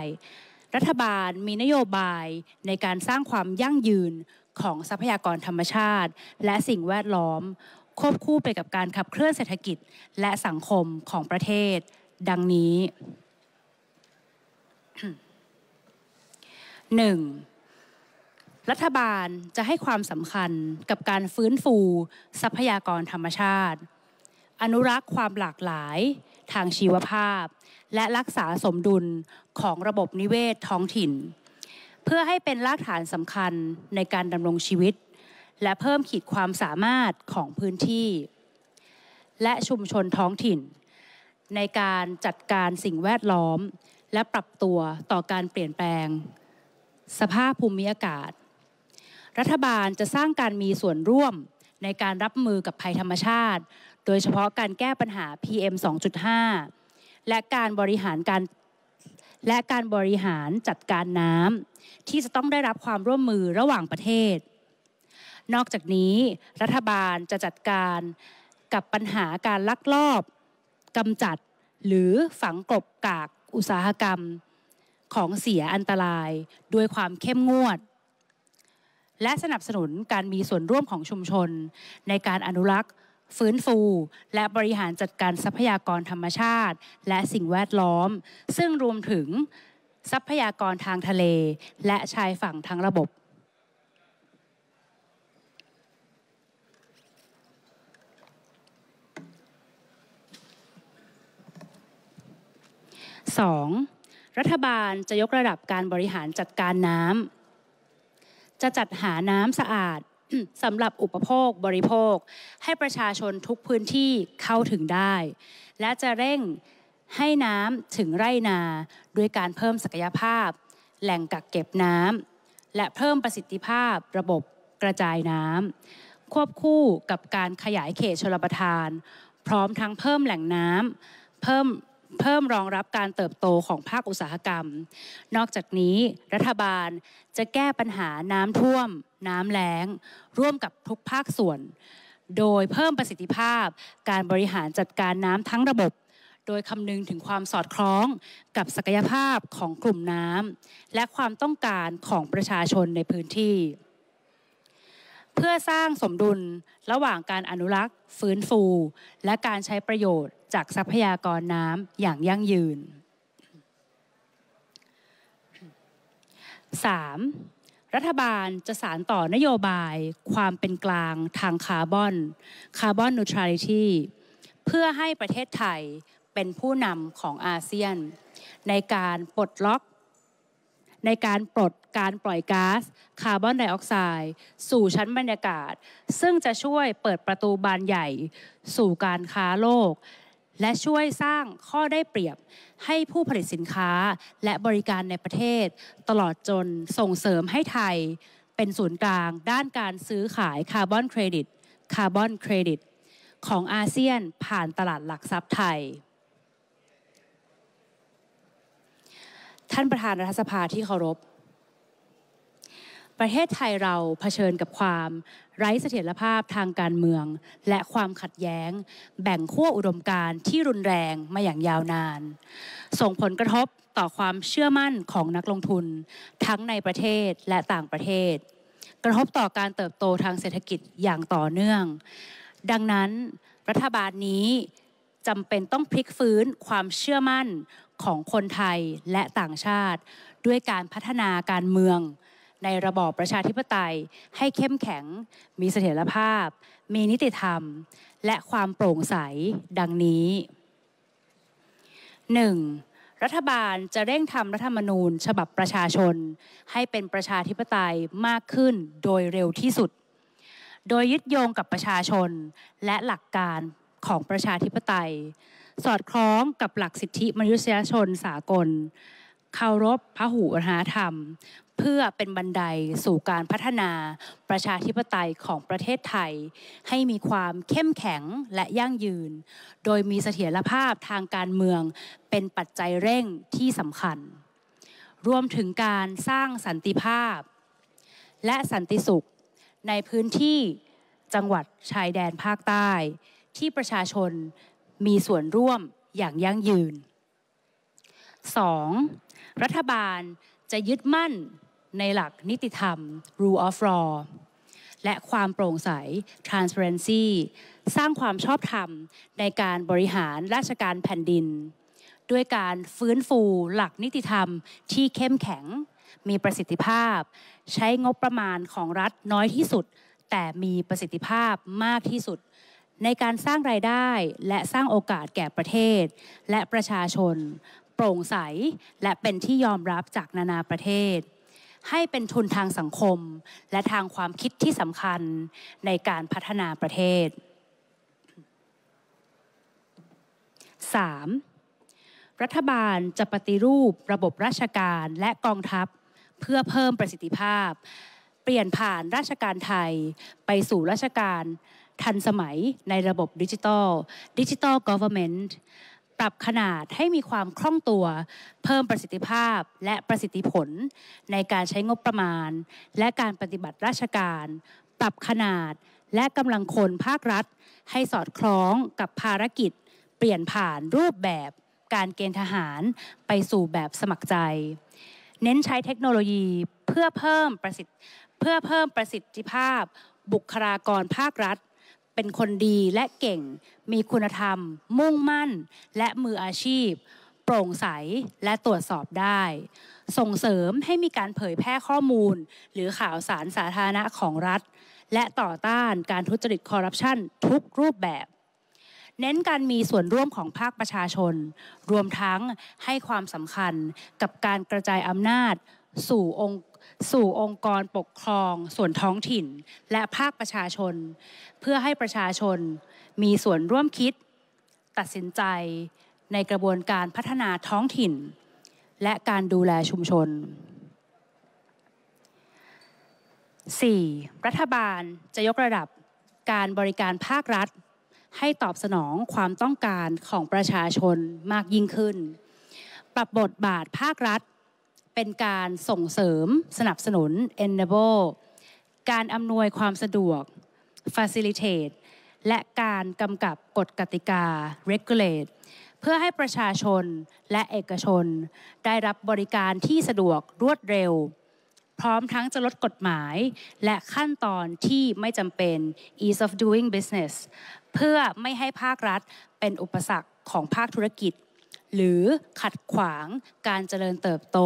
รัฐบาลมีนโยบายในการสร้างความยั่งยืนของทรัพยากรธรรมชาติและสิ่งแวดล้อมควบคู่ไปกับการขับเคลื่อนเศรษฐกิจและสังคมของประเทศดังนี้ หนึ่ง รัฐบาลจะให้ความสำคัญกับการฟื้นฟูทรัพยากรธรรมชาติอนุรักษ์ความหลากหลายทางชีวภาพและรักษาสมดุลของระบบนิเวศท้องถิ่นเพื่อให้เป็นรากฐานสำคัญในการดำรงชีวิตและเพิ่มขีดความสามารถของพื้นที่และชุมชนท้องถิ่นในการจัดการสิ่งแวดล้อมและปรับตัวต่อการเปลี่ยนแปลงสภาพภูมิอากาศรัฐบาลจะสร้างการมีส่วนร่วมในการรับมือกับภัยธรรมชาติโดยเฉพาะการแก้ปัญหา พี เอ็ม สองจุดห้า และการบริหารการและการบริหารจัดการน้ำที่จะต้องได้รับความร่วมมือระหว่างประเทศนอกจากนี้รัฐบาลจะจัดการกับปัญหาการลักลอบกำจัดหรือฝังกลบกากอุตสาหกรรมของเสียอันตรายด้วยความเข้มงวดและสนับสนุนการมีส่วนร่วมของชุมชนในการอนุรักษ์ฟื้นฟูและบริหารจัดการทรัพยากรธรรมชาติและสิ่งแวดล้อมซึ่งรวมถึงทรัพยากรทางทะเลและชายฝั่งทั้งระบบสองรัฐบาลจะยกระดับการบริหารจัดการน้ำจะจัดหาน้ำสะอาดสำหรับอุปโภคบริโภคให้ประชาชนทุกพื้นที่เข้าถึงได้และจะเร่งให้น้ำถึงไร่นาด้วยการเพิ่มศักยภาพแหล่งกักเก็บน้ำและเพิ่มประสิทธิภาพระบบกระจายน้ำควบคู่กับการขยายเขตชลประทานพร้อมทั้งเพิ่มแหล่งน้ำเพิ่มเพิ่มรองรับการเติบโตของภาคอุตสาหกรรมนอกจากนี้รัฐบาลจะแก้ปัญหาน้ำท่วมน้ำแล้งร่วมกับทุกภาคส่วนโดยเพิ่มประสิทธิภาพการบริหารจัดการน้ำทั้งระบบโดยคำนึงถึงความสอดคล้องกับศักยภาพของกลุ่มน้ำและความต้องการของประชาชนในพื้นที่ เพื่อสร้างสมดุลระหว่างการอนุรักษ์ฟื้นฟูและการใช้ประโยชน์จากทรัพยากรน้ำอย่างยั่งยืน สาม รัฐบาลจะสานต่อนโยบายความเป็นกลางทางคาร์บอนคาร์บอนนิวทรัลิตี้เพื่อให้ประเทศไทยเป็นผู้นำของอาเซียนในการปลดล็อกในการปลดการปล่อยก๊าซคาร์บอนไดออกไซด์สู่ชั้นบรรยากาศซึ่งจะช่วยเปิดประตูบานใหญ่สู่การค้าโลกและช่วยสร้างข้อได้เปรียบให้ผู้ผลิตสินค้าและบริการในประเทศตลอดจนส่งเสริมให้ไทยเป็นศูนย์กลางด้านการซื้อขายคาร์บอนเครดิตคาร์บอนเครดิตของอาเซียนผ่านตลาดหลักทรัพย์ไทยท่านประธานรัฐสภาที่เคารพประเทศไทยเราเผชิญกับความไร้เสถียรภาพทางการเมืองและความขัดแย้งแบ่งขั้วอุดมการณ์ที่รุนแรงมาอย่างยาวนานส่งผลกระทบต่อความเชื่อมั่นของนักลงทุนทั้งในประเทศและต่างประเทศกระทบต่อการเติบโตทางเศรษฐกิจอย่างต่อเนื่องดังนั้นรัฐบาลนี้จำเป็นต้องพลิกฟื้นความเชื่อมั่นของคนไทยและต่างชาติด้วยการพัฒนาการเมืองในระบอบประชาธิปไตยให้เข้มแข็งมีเสถียรภาพมีนิติธรรมและความโปร่งใสดังนี้ หนึ่ง รัฐบาลจะเร่งทำรัฐธรรมนูญฉบับประชาชนให้เป็นประชาธิปไตยมากขึ้นโดยเร็วที่สุดโดยยึดโยงกับประชาชนและหลักการของประชาธิปไตยสอดคล้องกับหลักสิทธิมนุษยชนสากลเคารพพหุวัฒนธรรมเพื่อเป็นบันไดสู่การพัฒนาประชาธิปไตยของประเทศไทยให้มีความเข้มแข็งและยั่งยืนโดยมีเสถียรภาพทางการเมืองเป็นปัจจัยเร่งที่สำคัญรวมถึงการสร้างสันติภาพและสันติสุขในพื้นที่จังหวัดชายแดนภาคใต้ที่ประชาชนมีส่วนร่วมอย่างยั่งยืน สอง รัฐบาลจะยึดมั่นในหลักนิติธรรม rule of law และความโปร่งใส transparency สร้างความชอบธรรมในการบริหารราชการแผ่นดินด้วยการฟื้นฟูหลักนิติธรรมที่เข้มแข็งมีประสิทธิภาพใช้งบประมาณของรัฐน้อยที่สุดแต่มีประสิทธิภาพมากที่สุดในการสร้างรายได้และสร้างโอกาสแก่ประเทศและประชาชนโปร่งใสและเป็นที่ยอมรับจากนานาประเทศให้เป็นทุนทางสังคมและทางความคิดที่สำคัญในการพัฒนาประเทศ สาม รัฐบาลจะปฏิรูประบบราชการและกองทัพเพื่อเพิ่มประสิทธิภาพเปลี่ยนผ่านราชการไทยไปสู่ราชการทันสมัยในระบบดิจิทัลดิจิทัลกัฟเวอร์เมนต์ปรับขนาดให้มีความคล่องตัวเพิ่มประสิทธิภาพและประสิทธิผลในการใช้งบประมาณและการปฏิบัติราชการปรับขนาดและกำลังคนภาครัฐให้สอดคล้องกับภารกิจเปลี่ยนผ่านรูปแบบการเกณฑ์ทหารไปสู่แบบสมัครใจเน้นใช้เทคโนโลยีเพื่อเพิ่มประสิทธิเพื่อเพิ่มประสิทธิภาพบุคลากรภาครัฐเป็นคนดีและเก่งมีคุณธรรมมุ่งมั่นและมืออาชีพโปร่งใสและตรวจสอบได้ส่งเสริมให้มีการเผยแพร่ข้อมูลหรือข่าวสารสาธารณะของรัฐและต่อต้านการทุจริตคอร์รัปชันทุกรูปแบบเน้นการมีส่วนร่วมของภาคประชาชนรวมทั้งให้ความสำคัญกับการกระจายอำนาจสู่องค์สู่องค์กรปกครองส่วนท้องถิ่นและภาคประชาชนเพื่อให้ประชาชนมีส่วนร่วมคิดตัดสินใจในกระบวนการพัฒนาท้องถิ่นและการดูแลชุมชน สี่ รัฐบาลจะยกระดับการบริการภาครัฐให้ตอบสนองความต้องการของประชาชนมากยิ่งขึ้นปรับบทบาทภาครัฐเป็นการส่งเสริมสนับสนุน enable การอำนวยความสะดวก facilitate และการกำกับกฎกติกา regulate เพื่อให้ประชาชนและเอกชนได้รับบริการที่สะดวกรวดเร็วพ พร้อมทั้งจะลดกฎหมายและขั้นตอนที่ไม่จำเป็น ease of doing business เพื่อไม่ให้ภาครัฐเป็นอุปสรรคของภาคธุรกิจหรือขัดขวางการเจริญเติบโต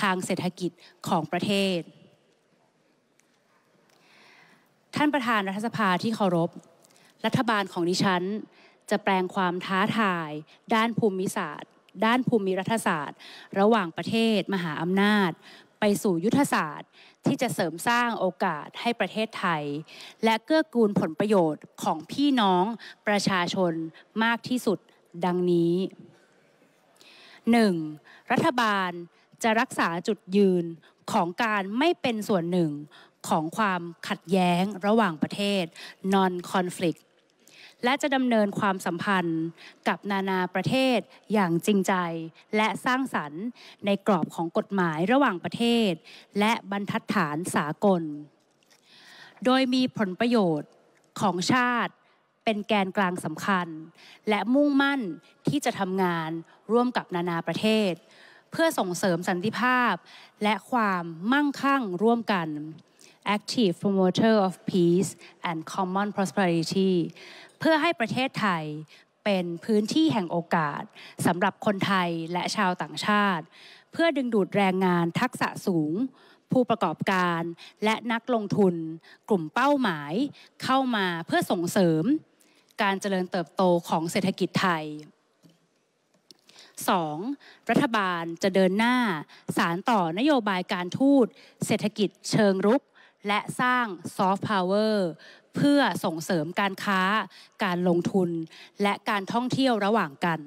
ทางเศรษฐกิจของประเทศท่านประธานรัฐสภาที่เคารพรัฐบาลของดิฉันจะแปลงความท้าทายด้านภูมิศาสตร์ด้านภูมิรัฐศาสตร์ระหว่างประเทศมหาอำนาจไปสู่ยุทธศาสตร์ที่จะเสริมสร้างโอกาสให้ประเทศไทยและเกื้อกูลผลประโยชน์ของพี่น้องประชาชนมากที่สุดดังนี้ หนึ่ง รัฐบาลจะรักษาจุดยืนของการไม่เป็นส่วนหนึ่งของความขัดแย้งระหว่างประเทศ non-conflict และจะดำเนินความสัมพันธ์กับนานาประเทศอย่างจริงใจและสร้างสรรค์ในกรอบของกฎหมายระหว่างประเทศและบรรทัดฐานสากลโดยมีผลประโยชน์ของชาติเป็นแกนกลางสำคัญและมุ่งมั่นที่จะทำงานร่วมกับนานาประเทศเพื่อส่งเสริมสันติภาพและความมั่งคั่งร่วมกัน Active Promoter of Peace and Common Prosperity เพื่อให้ประเทศไทยเป็นพื้นที่แห่งโอกาสสำหรับคนไทยและชาวต่างชาติเพื่อดึงดูดแรงงานทักษะสูงผู้ประกอบการและนักลงทุนกลุ่มเป้าหมายเข้ามาเพื่อส่งเสริมการเจริญเติบโตของเศรษฐกิจไทย สอง รัฐบาลจะเดินหน้าสานต่อนโยบายการทูตเศรษฐกิจเชิงรุกและสร้างซอฟต์พาวเวอร์เพื่อส่งเสริมการค้าการลงทุนและการท่องเที่ยวระหว่างกัน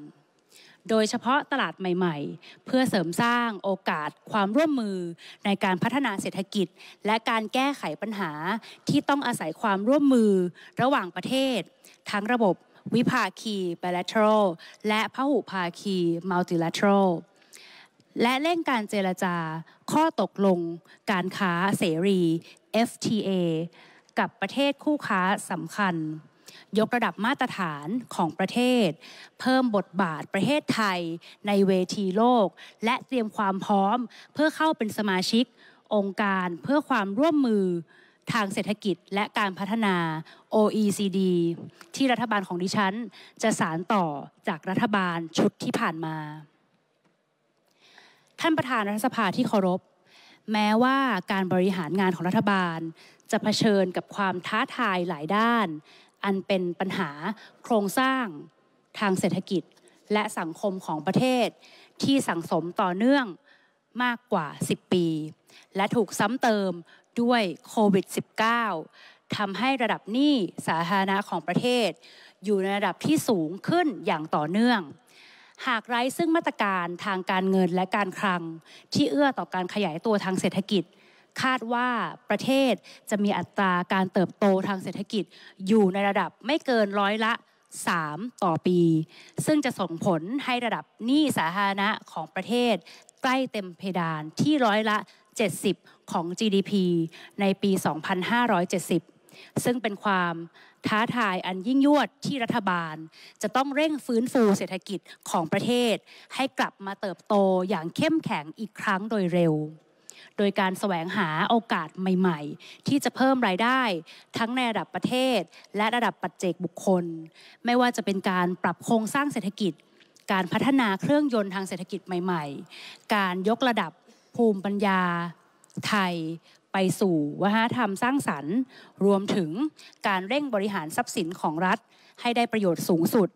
โดยเฉพาะตลาดใหม่ๆเพื่อเสริมสร้างโอกาสความร่วมมือในการพัฒนาเศรษฐกิจและการแก้ไขปัญหาที่ต้องอาศัยความร่วมมือระหว่างประเทศทั้งระบบวิภาคี bilateral และพหุภาคี multilateral และเร่งการเจรจาข้อตกลงการค้าเสรี เอฟ ที เอ กับประเทศคู่ค้าสำคัญยกระดับมาตรฐานของประเทศเพิ่มบทบาทประเทศไทยในเวทีโลกและเตรียมความพร้อมเพื่อเข้าเป็นสมาชิกองค์การเพื่อความร่วมมือทางเศรษฐกิจและการพัฒนา โอ อี ซี ดี ที่รัฐบาลของดิฉันจะสานต่อจากรัฐบาลชุดที่ผ่านมาท่านประธานรัฐสภาที่เคารพแม้ว่าการบริหารงานของรัฐบาลจะเผชิญกับความท้าทายหลายด้านอันเป็นปัญหาโครงสร้างทางเศรษฐกิจและสังคมของประเทศที่สังสมต่อเนื่องมากกว่าสิบปีและถูกซ้ำเติมด้วยโควิด สิบเก้า ทำให้ระดับหนี้สาธารณะของประเทศอยู่ในระดับที่สูงขึ้นอย่างต่อเนื่องหากไร้ซึ่งมาตรการทางการเงินและการคลังที่เอื้อต่อการขยายตัวทางเศรษฐกิจคาดว่าประเทศจะมีอัตราการเติบโตทางเศรษฐกิจอยู่ในระดับไม่เกินร้อยละสามต่อปีซึ่งจะส่งผลให้ระดับหนี้สาธารณะของประเทศใกล้เต็มเพดานที่ร้อยละเจ็ดสิบของ จี ดี พี ในปี สองพันห้าร้อยเจ็ดสิบ ซึ่งเป็นความท้าทายอันยิ่งยวดที่รัฐบาลจะต้องเร่งฟื้นฟูเศรษฐกิจของประเทศให้กลับมาเติบโตอย่างเข้มแข็งอีกครั้งโดยเร็วโดยการแสวงหาโอกาสใหม่ๆที่จะเพิ่มรายได้ทั้งในระดับประเทศและระดับปัจเจกบุคคลไม่ว่าจะเป็นการปรับโครงสร้างเศรษฐกิจการพัฒนาเครื่องยนต์ทางเศรษฐกิจใหม่ๆการยกระดับภูมิปัญญาไทยไปสู่วัฒนธรรมสร้างสรรค์รวมถึงการเร่งบริหารทรัพย์สินของรัฐให้ได้ประโยชน์สูงสุด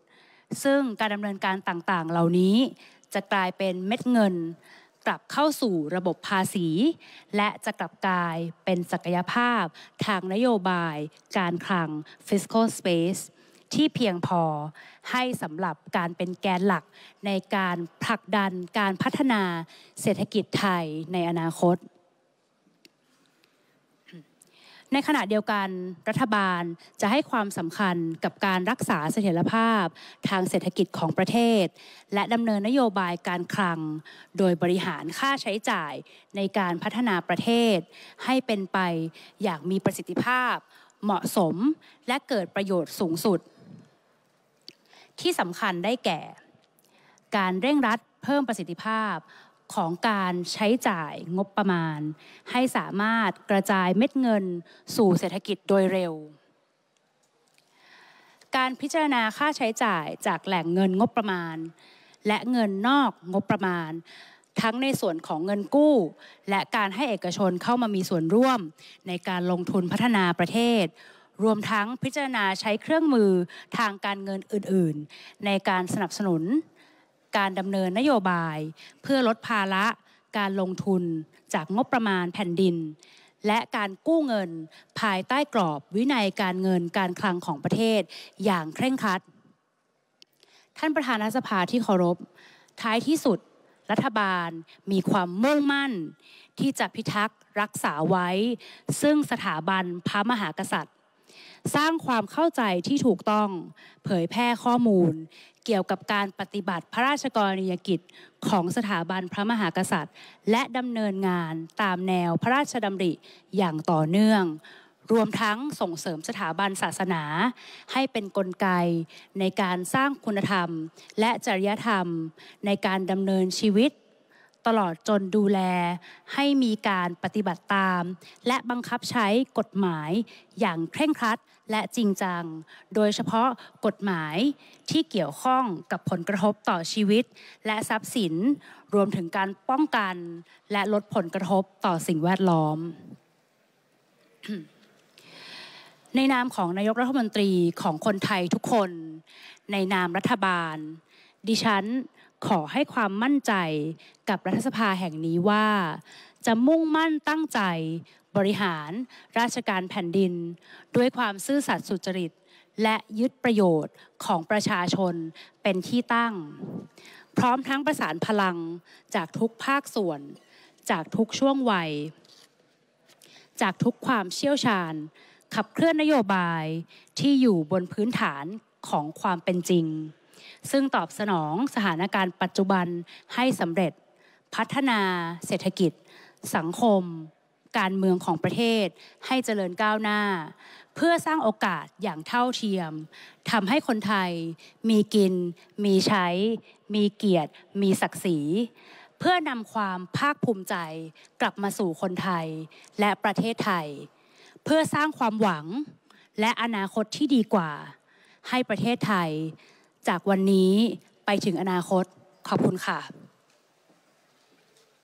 ซึ่งการดำเนินการต่างๆเหล่านี้จะกลายเป็นเม็ดเงินกลับเข้าสู่ระบบภาษีและจะกลับกลายเป็นศักยภาพทางนโยบายการคลัง fiscal space ที่เพียงพอให้สำหรับการเป็นแกนหลักในการผลักดันการพัฒนาเศรษฐกิจไทยในอนาคตในขณะเดียวกันรัฐบาลจะให้ความสำคัญกับการรักษาเสถียรภาพทางเศรษฐกิจของประเทศและดำเนินนโยบายการคลังโดยบริหารค่าใช้จ่ายในการพัฒนาประเทศให้เป็นไปอย่างมีประสิทธิภาพเหมาะสมและเกิดประโยชน์สูงสุดที่สำคัญได้แก่การเร่งรัดเพิ่มประสิทธิภาพ ของการใช้จ่ายงบประมาณให้สามารถกระจายเม็ดเงินสู่เศรษฐกิจโดยเร็วการพิจารณาค่าใช้จ่ายจากแหล่งเงินงบประมาณและเงินนอกงบประมาณทั้งในส่วนของเงินกู้และการให้เอกชนเข้ามามีส่วนร่วมในการลงทุนพัฒนาประเทศรวมทั้งพิจารณาใช้เครื่องมือทางการเงินอื่นๆในการสนับสนุนการดำเนินนโยบายเพื่อลดภาระการลงทุนจากงบประมาณแผ่นดินและการกู้เงินภายใต้กรอบวินัยการเงินการคลังของประเทศอย่างเคร่งครัดท่านประธานรัฐสภาที่เคารพท้ายที่สุดรัฐบาลมีความมุ่งมั่นที่จะพิทักษ์รักษาไว้ซึ่งสถาบันพระมหากษัตริย์สร้างความเข้าใจที่ถูกต้องเผยแพร่ข้อมูลเกี่ยวกับการปฏิบัติพระราชกรณียกิจของสถาบันพระมหากษัตริย์และดำเนินงานตามแนวพระราชดำริอย่างต่อเนื่องรวมทั้งส่งเสริมสถาบันศาสนาให้เป็นกลไกในการสร้างคุณธรรมและจริยธรรมในการดำเนินชีวิตตลอดจนดูแลให้มีการปฏิบัติตามและบังคับใช้กฎหมายอย่างเคร่งครัดและจริงจังโดยเฉพาะกฎหมายที่เกี่ยวข้องกับผลกระทบต่อชีวิตและทรัพย์สินรวมถึงการป้องกันและลดผลกระทบต่อสิ่งแวดล้อม ในนามของนายกรัฐมนตรีของคนไทยทุกคนในนามรัฐบาลดิฉันขอให้ความมั่นใจกับรัฐสภาแห่งนี้ว่าจะมุ่งมั่นตั้งใจบริหารราชการแผ่นดินด้วยความซื่อสัตย์สุจริตและยึดประโยชน์ของประชาชนเป็นที่ตั้งพร้อมทั้งประสานพลังจากทุกภาคส่วนจากทุกช่วงวัยจากทุกความเชี่ยวชาญขับเคลื่อนนโยบายที่อยู่บนพื้นฐานของความเป็นจริงซึ่งตอบสนองสถานการณ์ปัจจุบันให้สำเร็จพัฒนาเศรษฐกิจสังคมการเมืองของประเทศให้เจริญก้าวหน้าเพื่อสร้างโอกาสอย่างเท่าเทียมทำให้คนไทยมีกินมีใช้มีเกียรติมีศักดิ์ศรีเพื่อนำความภาคภูมิใจกลับมาสู่คนไทยและประเทศไทยเพื่อสร้างความหวังและอนาคตที่ดีกว่าให้ประเทศไทยจากวันนี้ไปถึงอนาคตขอบคุณค่ะ